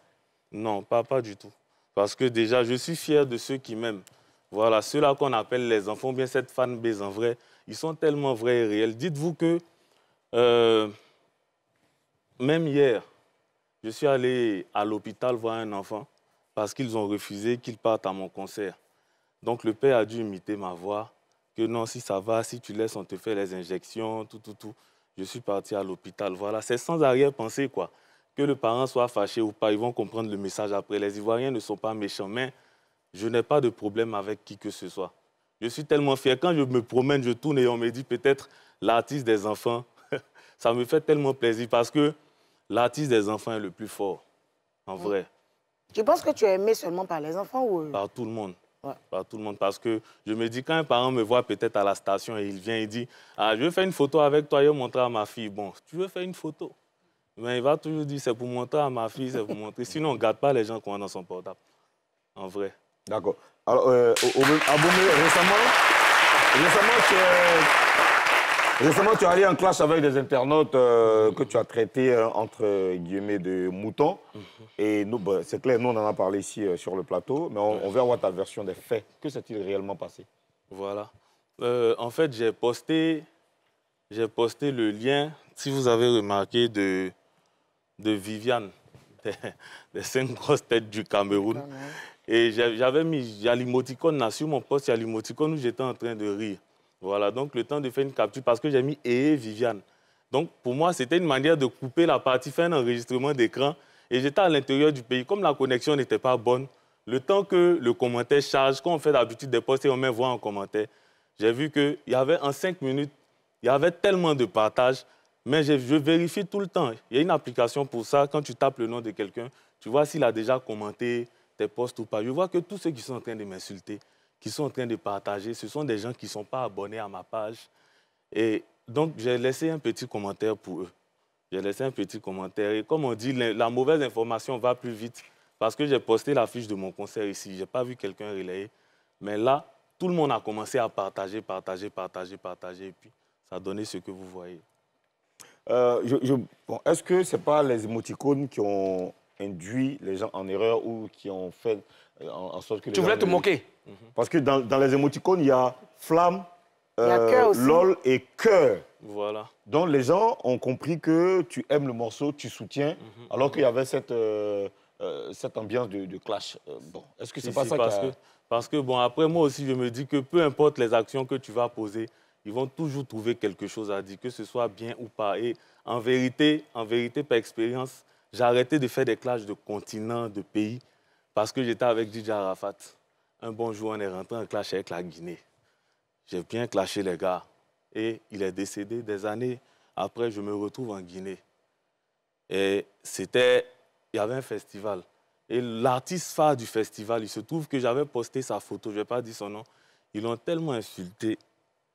Non, pas du tout. Parce que déjà, je suis fier de ceux qui m'aiment. Voilà, ceux-là qu'on appelle les enfants, bien cette fanbase en vrai, ils sont tellement vrais et réels. Dites-vous que, même hier, je suis allé à l'hôpital voir un enfant parce qu'ils ont refusé qu'il parte à mon concert. Donc le père a dû imiter ma voix. Que non, si ça va, si tu laisses, on te fait les injections, tout. Je suis parti à l'hôpital, voilà. C'est sans arrière-pensée, quoi. Que le parent soit fâché ou pas, ils vont comprendre le message après. Les Ivoiriens ne sont pas méchants, mais je n'ai pas de problème avec qui que ce soit. Je suis tellement fier. Quand je me promène, je tourne et on me dit peut-être l'artiste des enfants. Ça me fait tellement plaisir parce que l'artiste des enfants est le plus fort, en vrai. Tu penses que tu es aimé seulement par les enfants ou... Par tout le monde. Ouais. Par tout le monde, parce que je me dis, quand un parent me voit peut-être à la station et il vient et dit « Ah, je veux faire une photo avec toi, je vais montrer à ma fille. » Bon, tu veux faire une photo? Mais il va toujours dire « C'est pour montrer à ma fille, c'est pour montrer. » Sinon, on ne garde pas les gens qu'on a dans son portable. En vrai. D'accord. Alors, Abomey, récemment, tu es allé en clash avec des internautes que tu as traités, entre guillemets, de moutons. Et bah, c'est clair, nous, on en a parlé ici sur le plateau, mais on veut avoir ta version des faits. Que s'est-il réellement passé? Voilà. En fait, j'ai posté le lien, si vous avez remarqué, de Viviane. des 5 grosses têtes du Cameroun. Et j'avais mis Jalimoticon sur mon poste, Jalimoticon où j'étais en train de rire. Voilà, donc le temps de faire une capture, parce que j'ai mis et Viviane. Donc pour moi, c'était une manière de couper la partie, faire un enregistrement d'écran. Et j'étais à l'intérieur du pays. Comme la connexion n'était pas bonne, le temps que le commentaire charge, quand on fait d'habitude des posts et on met voix en commentaire, j'ai vu qu'il y avait en 5 minutes, il y avait tellement de partage, mais je vérifie tout le temps. Il y a une application pour ça. Quand tu tapes le nom de quelqu'un, tu vois s'il a déjà commenté tes posts ou pas. Je vois que tous ceux qui sont en train de m'insulter, qui sont en train de partager, ce sont des gens qui ne sont pas abonnés à ma page. Et donc, j'ai laissé un petit commentaire pour eux. J'ai laissé un petit commentaire. Et comme on dit, la mauvaise information va plus vite. Parce que j'ai posté la fiche de mon concert ici. Je n'ai pas vu quelqu'un relayer. Mais là, tout le monde a commencé à partager, partager, partager, partager. Et puis, ça a donné ce que vous voyez. Bon, est-ce que ce n'est pas les émoticônes qui ont induit les gens en erreur ou qui ont fait en sorte que... Tu voulais te moquer? Parce que dans les émoticônes, il y a flamme, lol et cœur. Voilà. Donc les gens ont compris que tu aimes le morceau, tu soutiens, alors qu'il y avait cette ambiance de clash. Bon, est-ce que c'est pas ça parce que bon, après moi aussi, je me dis que peu importe les actions que tu vas poser, ils vont toujours trouver quelque chose à dire, que ce soit bien ou pas. Et en vérité, par expérience, j'ai arrêté de faire des clashs de continents, de pays, parce que j'étais avec DJ Arafat. Un bon jour, on est rentré en clash avec la Guinée. J'ai bien clashé les gars. Et il est décédé. Des années après, je me retrouve en Guinée. Et c'était... Il y avait un festival. Et l'artiste phare du festival, il se trouve que j'avais posté sa photo, je n'ai pas dit son nom. Ils l'ont tellement insulté.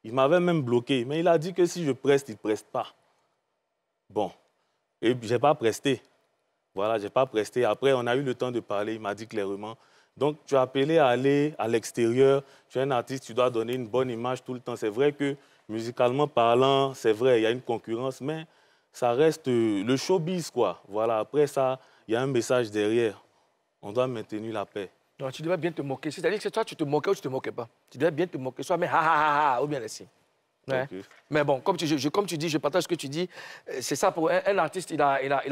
Il m'avait même bloqué. Mais il a dit que si je preste, il ne preste pas. Bon. Et je n'ai pas presté. Voilà, je n'ai pas presté. Après, on a eu le temps de parler. Il m'a dit clairement... Donc, tu as appelé à aller à l'extérieur. Tu es un artiste, tu dois donner une bonne image tout le temps. C'est vrai que, musicalement parlant, c'est vrai, il y a une concurrence, mais ça reste le showbiz, quoi. Voilà, après ça, il y a un message derrière. On doit maintenir la paix. Non, tu devais bien te moquer. C'est-à-dire que toi, tu te moquais ou tu te moquais pas. Tu devais bien te moquer. Soit, mais ha, ha, ha, ha, ou bien laisser. Ouais. Okay. Mais bon, comme tu dis, je partage ce que tu dis. C'est ça, pour un artiste, il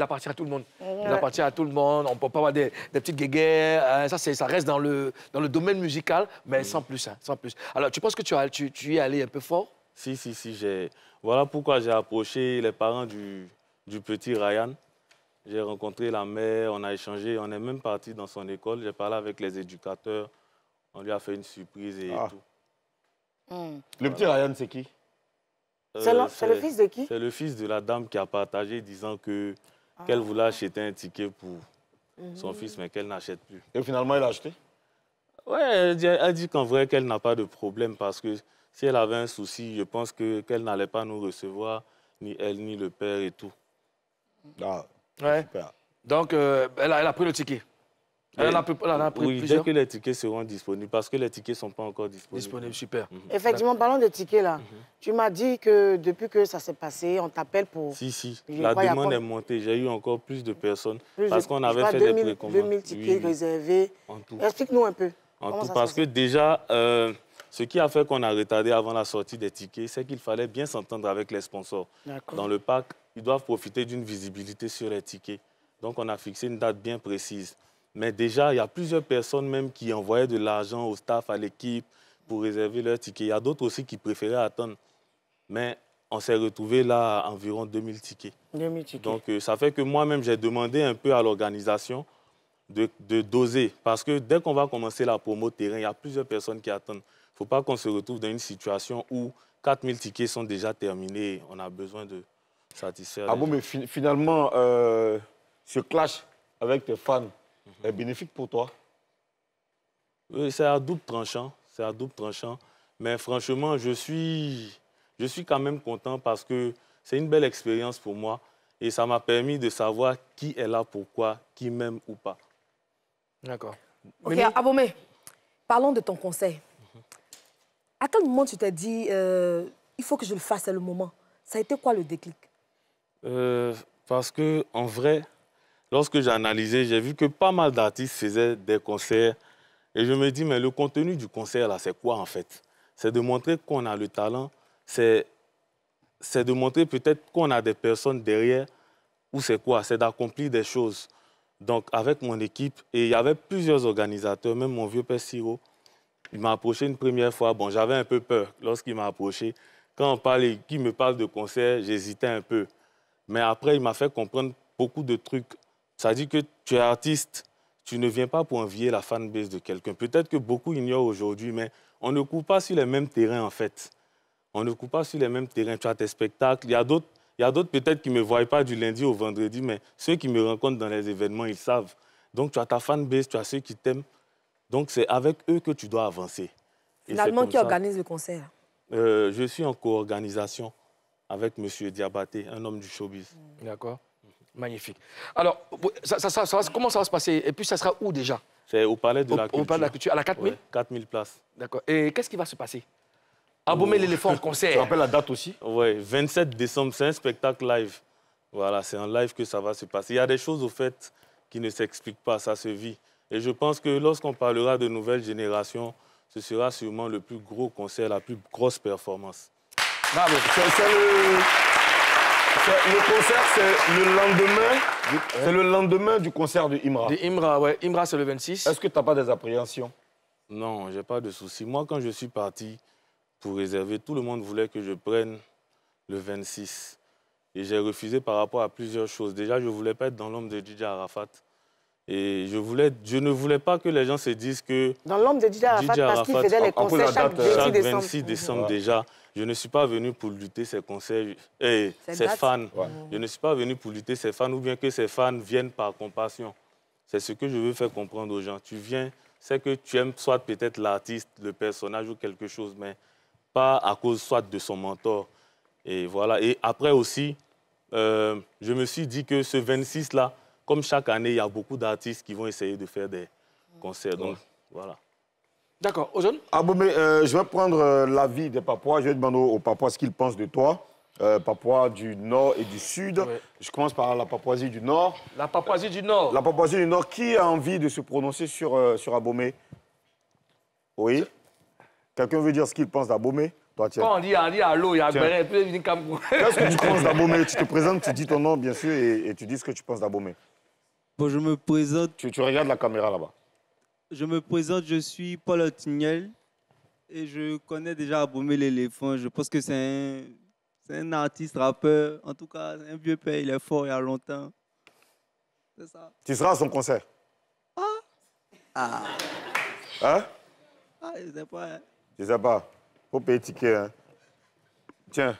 appartient à tout le monde. Ouais. Il appartient à tout le monde. On peut pas avoir des petites guéguerres. Ça reste dans le domaine musical, mais sans plus, hein, sans plus. Alors, tu penses que tu y es allé un peu fort? Si. Voilà pourquoi j'ai approché les parents du petit Ryan. J'ai rencontré la mère, on a échangé. On est même parti dans son école. J'ai parlé avec les éducateurs. On lui a fait une surprise et tout. Mm. Le petit Ryan, c'est qui? C'est le fils de qui? C'est le fils de la dame qui a partagé, disant qu'elle voulait acheter un ticket pour son fils, mais qu'elle n'achète plus. Et finalement, elle a acheté? Oui, elle dit qu'en vrai, qu'elle n'a pas de problème, parce que si elle avait un souci, je pense qu'elle n'allait pas nous recevoir, ni elle, ni le père et tout. Ah, ouais. Super. Donc, elle a pris le ticket? Dès que les tickets seront disponibles, parce que les tickets ne sont pas encore disponibles. Super. Effectivement, parlons de tickets, là. Tu m'as dit que depuis que ça s'est passé, on t'appelle pour... Si. La demande est montée. J'ai eu encore plus de personnes parce qu'on avait fait des précommandes. 2000 tickets réservés. Explique-nous un peu. En tout, parce que déjà, ce qui a fait qu'on a retardé avant la sortie des tickets, c'est qu'il fallait bien s'entendre avec les sponsors. Dans le parc, ils doivent profiter d'une visibilité sur les tickets. Donc, on a fixé une date bien précise. Mais déjà, il y a plusieurs personnes même qui envoyaient de l'argent au staff, à l'équipe, pour réserver leurs tickets. Il y a d'autres aussi qui préféraient attendre. Mais on s'est retrouvés là à environ 2000 tickets. 2000 tickets. Donc, ça fait que moi-même, j'ai demandé un peu à l'organisation de doser. Parce que dès qu'on va commencer la promo terrain, il y a plusieurs personnes qui attendent. Il ne faut pas qu'on se retrouve dans une situation où 4000 tickets sont déjà terminés. On a besoin de satisfaire. Ah bon, mais finalement, ce clash avec tes fans, est bénéfique pour toi? Oui, c'est à double tranchant. C'est à double tranchant. Mais franchement, je suis quand même content parce que c'est une belle expérience pour moi et ça m'a permis de savoir qui est là, pourquoi, qui m'aime ou pas. D'accord. Ok, Abomey, parlons de ton conseil. À quel moment tu t'es dit, il faut que je le fasse, c'est le moment? Ça a été quoi le déclic? Parce que, en vrai... Lorsque j'ai analysé, j'ai vu que pas mal d'artistes faisaient des concerts. Et je me dis, mais le contenu du concert, là, c'est quoi, en fait? C'est de montrer qu'on a le talent. C'est de montrer peut-être qu'on a des personnes derrière. Ou c'est quoi? C'est d'accomplir des choses. Donc, avec mon équipe, et il y avait plusieurs organisateurs, même mon vieux père Siro, il m'a approché une première fois. Bon, j'avais un peu peur lorsqu'il m'a approché. Quand on parle, qu'il me parle de concert, j'hésitais un peu. Mais après, il m'a fait comprendre beaucoup de trucs. Ça dit que tu es artiste, tu ne viens pas pour envier la fanbase de quelqu'un. Peut-être que beaucoup ignorent aujourd'hui, mais on ne court pas sur les mêmes terrains, en fait. On ne court pas sur les mêmes terrains. Tu as tes spectacles. Il y a d'autres peut-être qui ne me voient pas du lundi au vendredi, mais ceux qui me rencontrent dans les événements, ils savent. Donc, tu as ta fanbase, tu as ceux qui t'aiment. Donc, c'est avec eux que tu dois avancer. Finalement, qui organise le concert? Je suis en co-organisation avec M. Diabaté, un homme du showbiz. D'accord. Magnifique. Alors, comment ça va se passer? Et puis, ça sera où déjà? C'est au Palais de la Culture. Au Palais de la Culture, à la 4000? Ouais, 4000 places. D'accord. Et qu'est-ce qui va se passer? Abomey l'Éléphant en concert. Tu rappelles la date aussi? Oui, 27 décembre, c'est un spectacle live. Voilà, c'est en live que ça va se passer. Il y a des choses, au fait, qui ne s'expliquent pas, ça se vit. Et je pense que lorsqu'on parlera de nouvelle génération, ce sera sûrement le plus gros concert, la plus grosse performance. Bravo. Le concert, c'est le lendemain du concert de Imra. De Imra, oui. Imra, c'est le 26. Est-ce que tu n'as pas des appréhensions? Non, je n'ai pas de soucis. Moi, quand je suis parti pour réserver, tout le monde voulait que je prenne le 26. Et j'ai refusé par rapport à plusieurs choses. Déjà, je ne voulais pas être dans l'ombre de DJ Arafat. Et je ne voulais pas que les gens se disent que... Dans l'ombre de DJ Arafat, parce qu'il faisait les concerts chaque 26 décembre déjà. Je ne suis pas venu pour lutter ces concerts, ces fans. Ouais. Je ne suis pas venu pour lutter ces fans, ou bien que ces fans viennent par compassion. C'est ce que je veux faire comprendre aux gens. Tu viens, c'est que tu aimes soit peut-être l'artiste, le personnage ou quelque chose, mais pas à cause soit de son mentor. Et voilà. Et après aussi, je me suis dit que ce 26-là, comme chaque année, il y a beaucoup d'artistes qui vont essayer de faire des concerts. Donc, voilà. D'accord. Ozone? Abomey, je vais prendre l'avis des Papouas. Je vais demander aux Papouas ce qu'ils pensent de toi. Papouas du Nord et du Sud. Oui. Je commence par la Papouasie du Nord. La Papouasie du Nord. La Papouasie du Nord. Qui a envie de se prononcer sur, sur Abomey? Oui. Quelqu'un veut dire ce qu'il pense d'Abomey? Toi, tiens. Quand on dit allô, il y a Béret, puis il y a Cameroun. Qu'est-ce que tu penses d'Abomey? Tu te présentes, tu dis ton nom, bien sûr, et tu dis ce que tu penses d'Abomey. Bon, je me présente. Tu regardes la caméra là-bas. Je me présente, je suis Paul Otignel et je connais déjà Abomey l'Éléphant. Je pense que c'est un artiste, rappeur, en tout cas, un vieux père, il est fort il y a longtemps. C'est ça. Tu seras à son concert? Hein? Je ne sais pas. Hein. Je ne sais pas. Faut payer ticket. Hein. Tiens,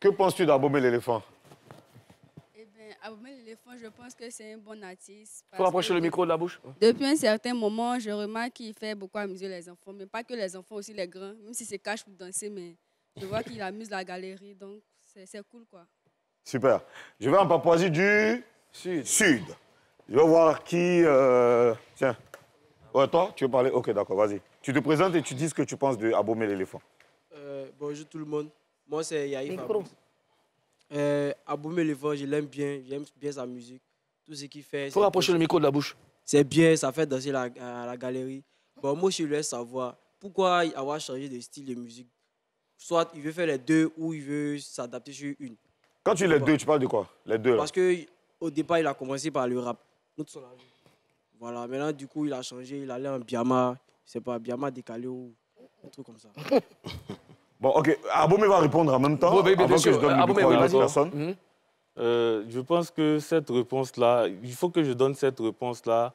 que penses-tu d'Abomey l'Éléphant? Abomey l'Éléphant, je pense que c'est un bon artiste. Faut rapprocher le micro de la bouche. Depuis un certain moment, je remarque qu'il fait beaucoup amuser les enfants, mais pas que les enfants, aussi les grands, même si c'est cash pour danser, mais je vois qu'il amuse la galerie, donc c'est cool, quoi. Super. Je vais en Papouasie du Sud. Je vais voir qui... Tiens. Ouais, toi, tu veux parler? Ok, d'accord, vas-y. Tu te présentes et tu dis ce que tu penses d'Abomey l'Éléphant. Bonjour tout le monde. Moi, c'est Yaïf. Abomey l'Éléphant, je l'aime bien, j'aime bien sa musique, tout ce qu'il fait. Faut rapprocher le micro de la bouche. C'est bien, ça fait danser la galerie. Bon, moi, je voulais savoir pourquoi avoir changé de style de musique. Soit il veut faire les deux ou il veut s'adapter sur une. Quand tu dis les deux, tu parles de quoi? Les deux là. Parce qu'au départ, il a commencé par le rap. Voilà, maintenant, du coup, il a changé, il allait en Biama, je sais pas, Biama décalé ou un truc comme ça. Bon, ok. Abomey va répondre en même temps. Bon, bien sûr. Que je donne le micro à l'autre personne. Je pense que cette réponse-là, il faut que je donne cette réponse-là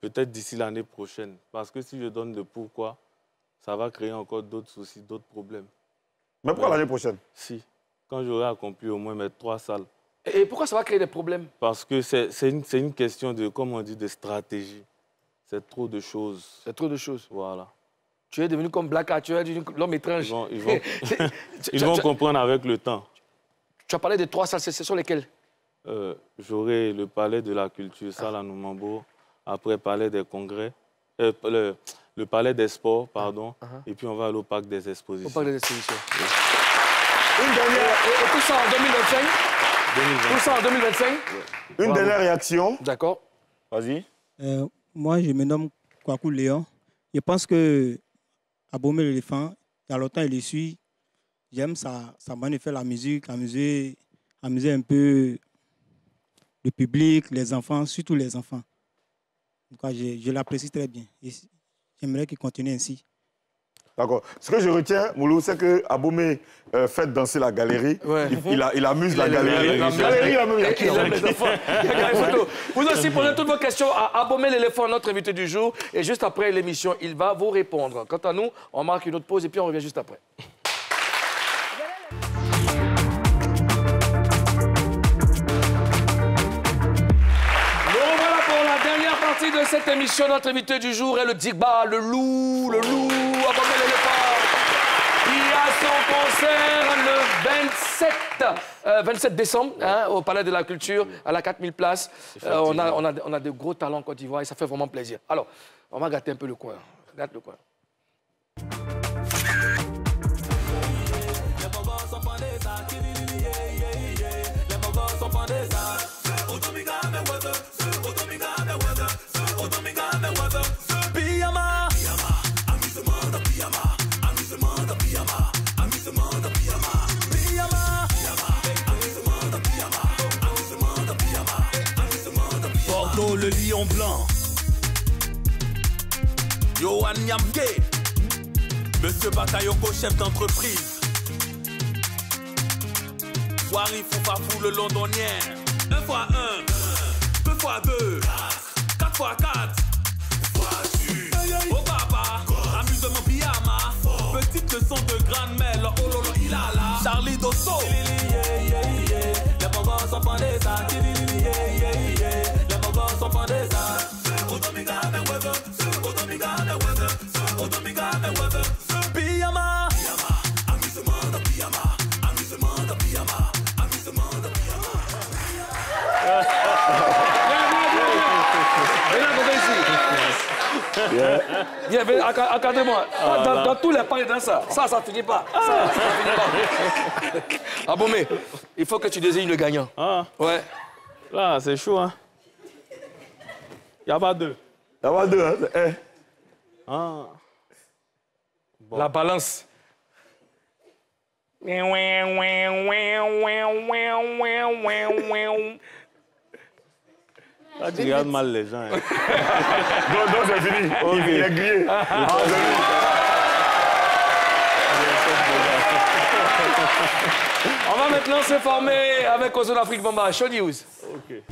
peut-être d'ici l'année prochaine. Parce que si je donne le pourquoi, ça va créer encore d'autres soucis, d'autres problèmes. Mais pourquoi l'année prochaine? Si. Quand j'aurai accompli au moins mes 3 salles. Et pourquoi ça va créer des problèmes? Parce que c'est une question de, comme on dit, de stratégie. C'est trop de choses. C'est trop de choses. Voilà. Tu es devenu comme Black Arthur, l'homme étrange. Ils vont comprendre avec le temps. Tu as parlé de 3 salles, ce sont lesquelles? J'aurai le Palais de la Culture, salle à Noumambo, après Palais des Congrès, le Palais des Sports, pardon, et puis on va aller au Parc des Expositions. Au Parc des Expositions. Oui. Une dernière, et tout ça en 2025? 2025. Tout ça en 2025? Ouais. Une dernière réaction. D'accord. Vas-y. Moi, je me nomme Kwaku Léon. Je pense que Abomey l'Éléphant, il y a longtemps, il le suit. J'aime sa manière de faire la musique, amuser un peu le public, les enfants, surtout les enfants. Donc, je l'apprécie très bien. J'aimerais qu'il continue ainsi. D'accord. Ce que je retiens, Moulou, c'est que Abomey fait danser la galerie. Ouais. Il amuse la galerie. La galerie, il amuse les enfants. Vous aussi posez toutes vos questions à Abomey l'Éléphant, notre invité du jour. Et juste après l'émission, il va vous répondre. Quant à nous, on marque une autre pause et puis on revient juste après. De cette émission, notre invité du jour est le Digba, le loup, Abomey l'Éléphant. Il a son concert le 27 décembre, hein, au Palais de la Culture, à la 4000 places. On a de gros talents en Côte d'Ivoire et ça fait vraiment plaisir. Alors, on va gâter un peu le coin. Gâte le coin. Le lion blanc, Yohan Nyamke, Monsieur Batayoko, chef d'entreprise, Wari Foufafou, le londonien, 1 × 1, 2 × 2, 4 × 4, oh papa, amusement pyjama, petite leçon de grande-mère, ololo ilala, Charlie Dosso, les bonbons sont pas des les bonbons sont pas des pyjama, amusement de pyjama, amusement de pyjama, amusement de pyjama. Yeah. Il y avait, accordez-moi, dans tous les palais dans ça. Ça finit pas. Ça finit pas. Abomey, il faut que tu désignes le gagnant. Ah. Ouais. Là, c'est chaud, hein. Il n'y a pas deux. Il n'y a pas deux, hein. Eh. Ah. Bon. La balance. Ah, tu regardes mal les gens. Hein. Non, c'est fini. Okay. Il est grillé. On va maintenant se former avec Ozone Afrique Bamba. Show news. Okay.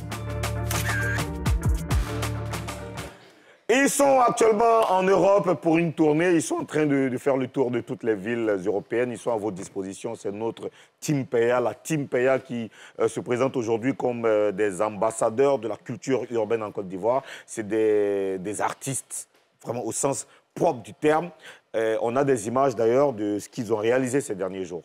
Ils sont actuellement en Europe pour une tournée. Ils sont en train de faire le tour de toutes les villes européennes. Ils sont à votre disposition. C'est notre Team Péa, la Team Péa qui se présente aujourd'hui comme des ambassadeurs de la culture urbaine en Côte d'Ivoire. C'est des artistes, vraiment au sens propre du terme. On a des images d'ailleurs de ce qu'ils ont réalisé ces derniers jours.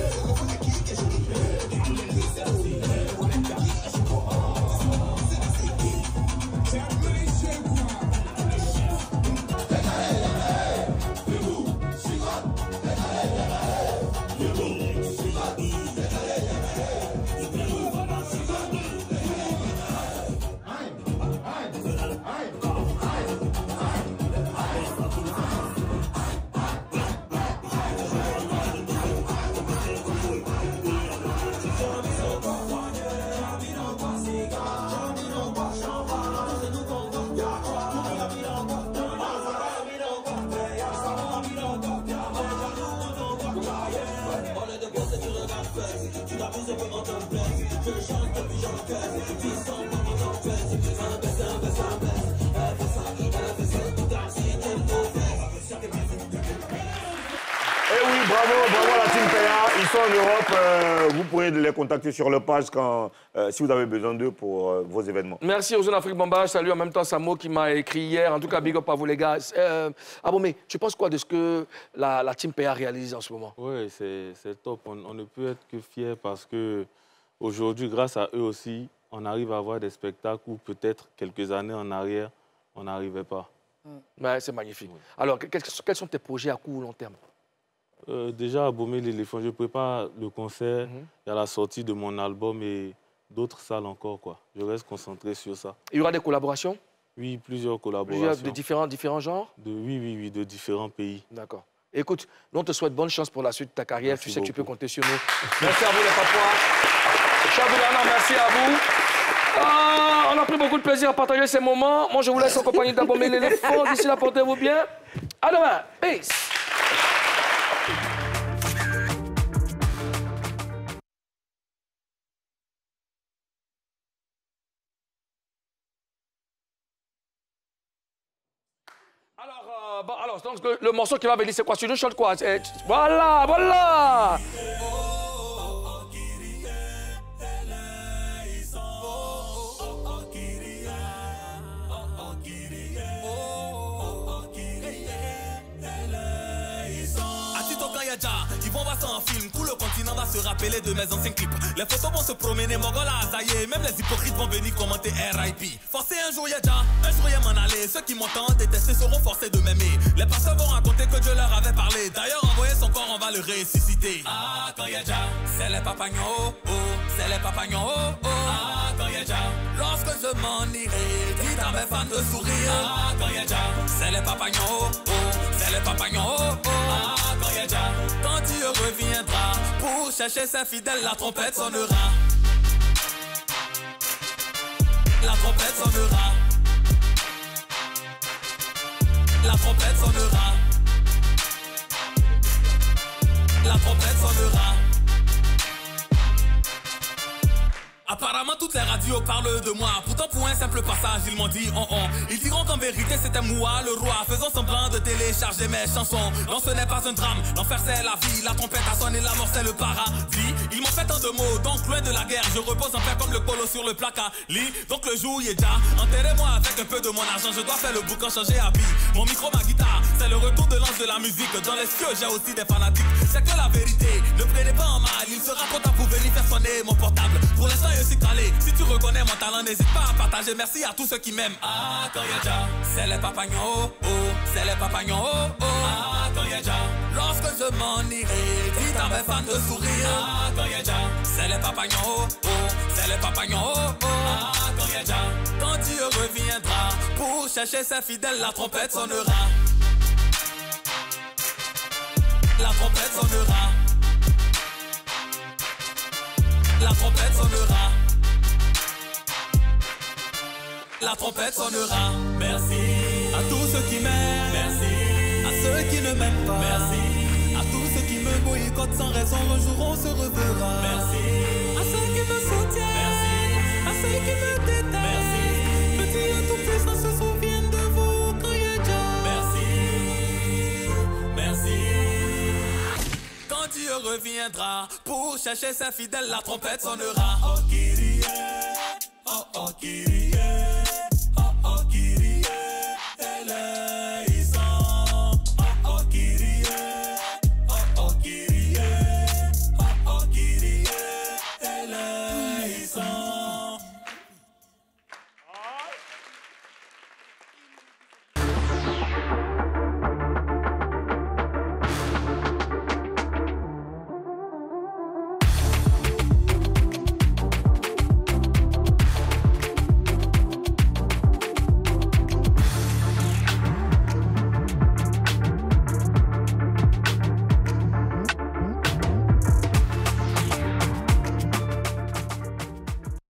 Bravo, bravo à la Team Péa. Ils sont en Europe. Vous pourrez les contacter sur leur page quand, si vous avez besoin d'eux pour vos événements. Merci aux Jeunes Afrique Bamba. Salut en même temps Samo qui m'a écrit hier. En tout cas, big up à vous les gars. Abomey, tu penses quoi de ce que la Team Péa réalise en ce moment? Oui, c'est top. On ne peut être que fiers parce que aujourd'hui, grâce à eux aussi, on arrive à avoir des spectacles où peut-être quelques années en arrière, on n'arrivait pas. Ouais, c'est magnifique. Ouais. Alors, quels sont tes projets à court ou long terme? Déjà, Abomey l'Éléphant, je prépare le concert. Il y a la sortie de mon album et d'autres salles encore, quoi. Je reste concentré sur ça. Il y aura des collaborations? Oui, plusieurs collaborations. Plusieurs de différents genres? Oui, de différents pays. D'accord. Écoute, nous, on te souhaite bonne chance pour la suite de ta carrière. Merci beaucoup. Tu sais que tu peux compter sur nous. Merci à vous, les Papouas. Chaboulana, merci à vous. On a pris beaucoup de plaisir à partager ces moments. Moi, je vous laisse en compagnie d'Abomey l'Éléphant. D'ici là, portez-vous bien. À demain. Peace. Alors, donc, le morceau qui va venir, c'est quoi? Tu nous chantes quoi? Voilà, voilà. On va s'en film, tout le continent va se rappeler de mes anciens clips. Les photos vont se promener, mon gars l'a asaillé. Même les hypocrites vont venir commenter RIP. Forcé un jour y'a déjà, un jour y'a m'en aller. Ceux qui m'entendent détester seront forcés de m'aimer. Les pasteurs vont raconter que Dieu leur avait parlé. D'ailleurs, envoyer son corps, on va le ressusciter. Ah, quand y'a déjà, c'est les papagnons, oh, oh. C'est les papagnons, oh, oh. Ah, quand y'a déjà, lorsque je m'en irai, dis à mes fans de sourire. Ah, quand y'a déjà, c'est les papagnons, oh, oh. C'est les papagnons, oh, oh. Ah, quand y'a déjà, quand Dieu reviendra pour chercher sa fidèle, la trompette sonnera. La trompette sonnera. La trompette sonnera. La trompette sonnera. Apparemment, toutes les radios parlent de moi. Pourtant, pour un simple passage, ils m'ont dit on, on. Ils diront qu'en vérité, c'était moi, le roi, faisant semblant de télécharger mes chansons. Non, ce n'est pas un drame. L'enfer, c'est la vie. La trompette a sonné, la mort, c'est le paradis. Ils m'ont fait tant de mots, donc loin de la guerre. Je repose en paix comme le colo sur le placard. Lit, donc le jour, il est déjà. Enterrez-moi avec un peu de mon argent. Je dois faire le boucan, changer habit. Mon micro, ma guitare, c'est le retour de l'ange de la musique. Dans les cieux, j'ai aussi des fanatiques. C'est que la vérité, ne prenez pas en mal. Il sera content pour venir faire sonner mon portable. Pour l'instant, si tu reconnais mon talent, n'hésite pas à partager. Merci à tous ceux qui m'aiment. Ah, quand y'a déjà, c'est les papagnons, oh, oh. C'est les papagnons, oh, oh. Ah, quand y'a déjà, lorsque je m'en irai, dis à mes fans de sourire. Ah, quand y'a déjà, c'est les papagnons, oh, oh. C'est les papagnons, oh, oh. Ah, quand y'a déjà, quand Dieu reviendra pour chercher ses fidèles, la trompette sonnera. La trompette sonnera. La trompette sonnera. La trompette sonnera. Merci à tous ceux qui m'aiment. Merci à ceux qui ne m'aiment pas. Merci à tous ceux qui me boycottent sans raison. Un jour on se reverra. Merci à ceux qui me soutiennent. Merci à ceux qui me détestent. Merci petit et tout puissant se souviennent de vous quand il y a Dieu. Merci, merci. Quand Dieu reviendra pour chercher sa fidèle, la trompette sonnera. Oh, oh, Kyrie, oh, oh, Kyrie.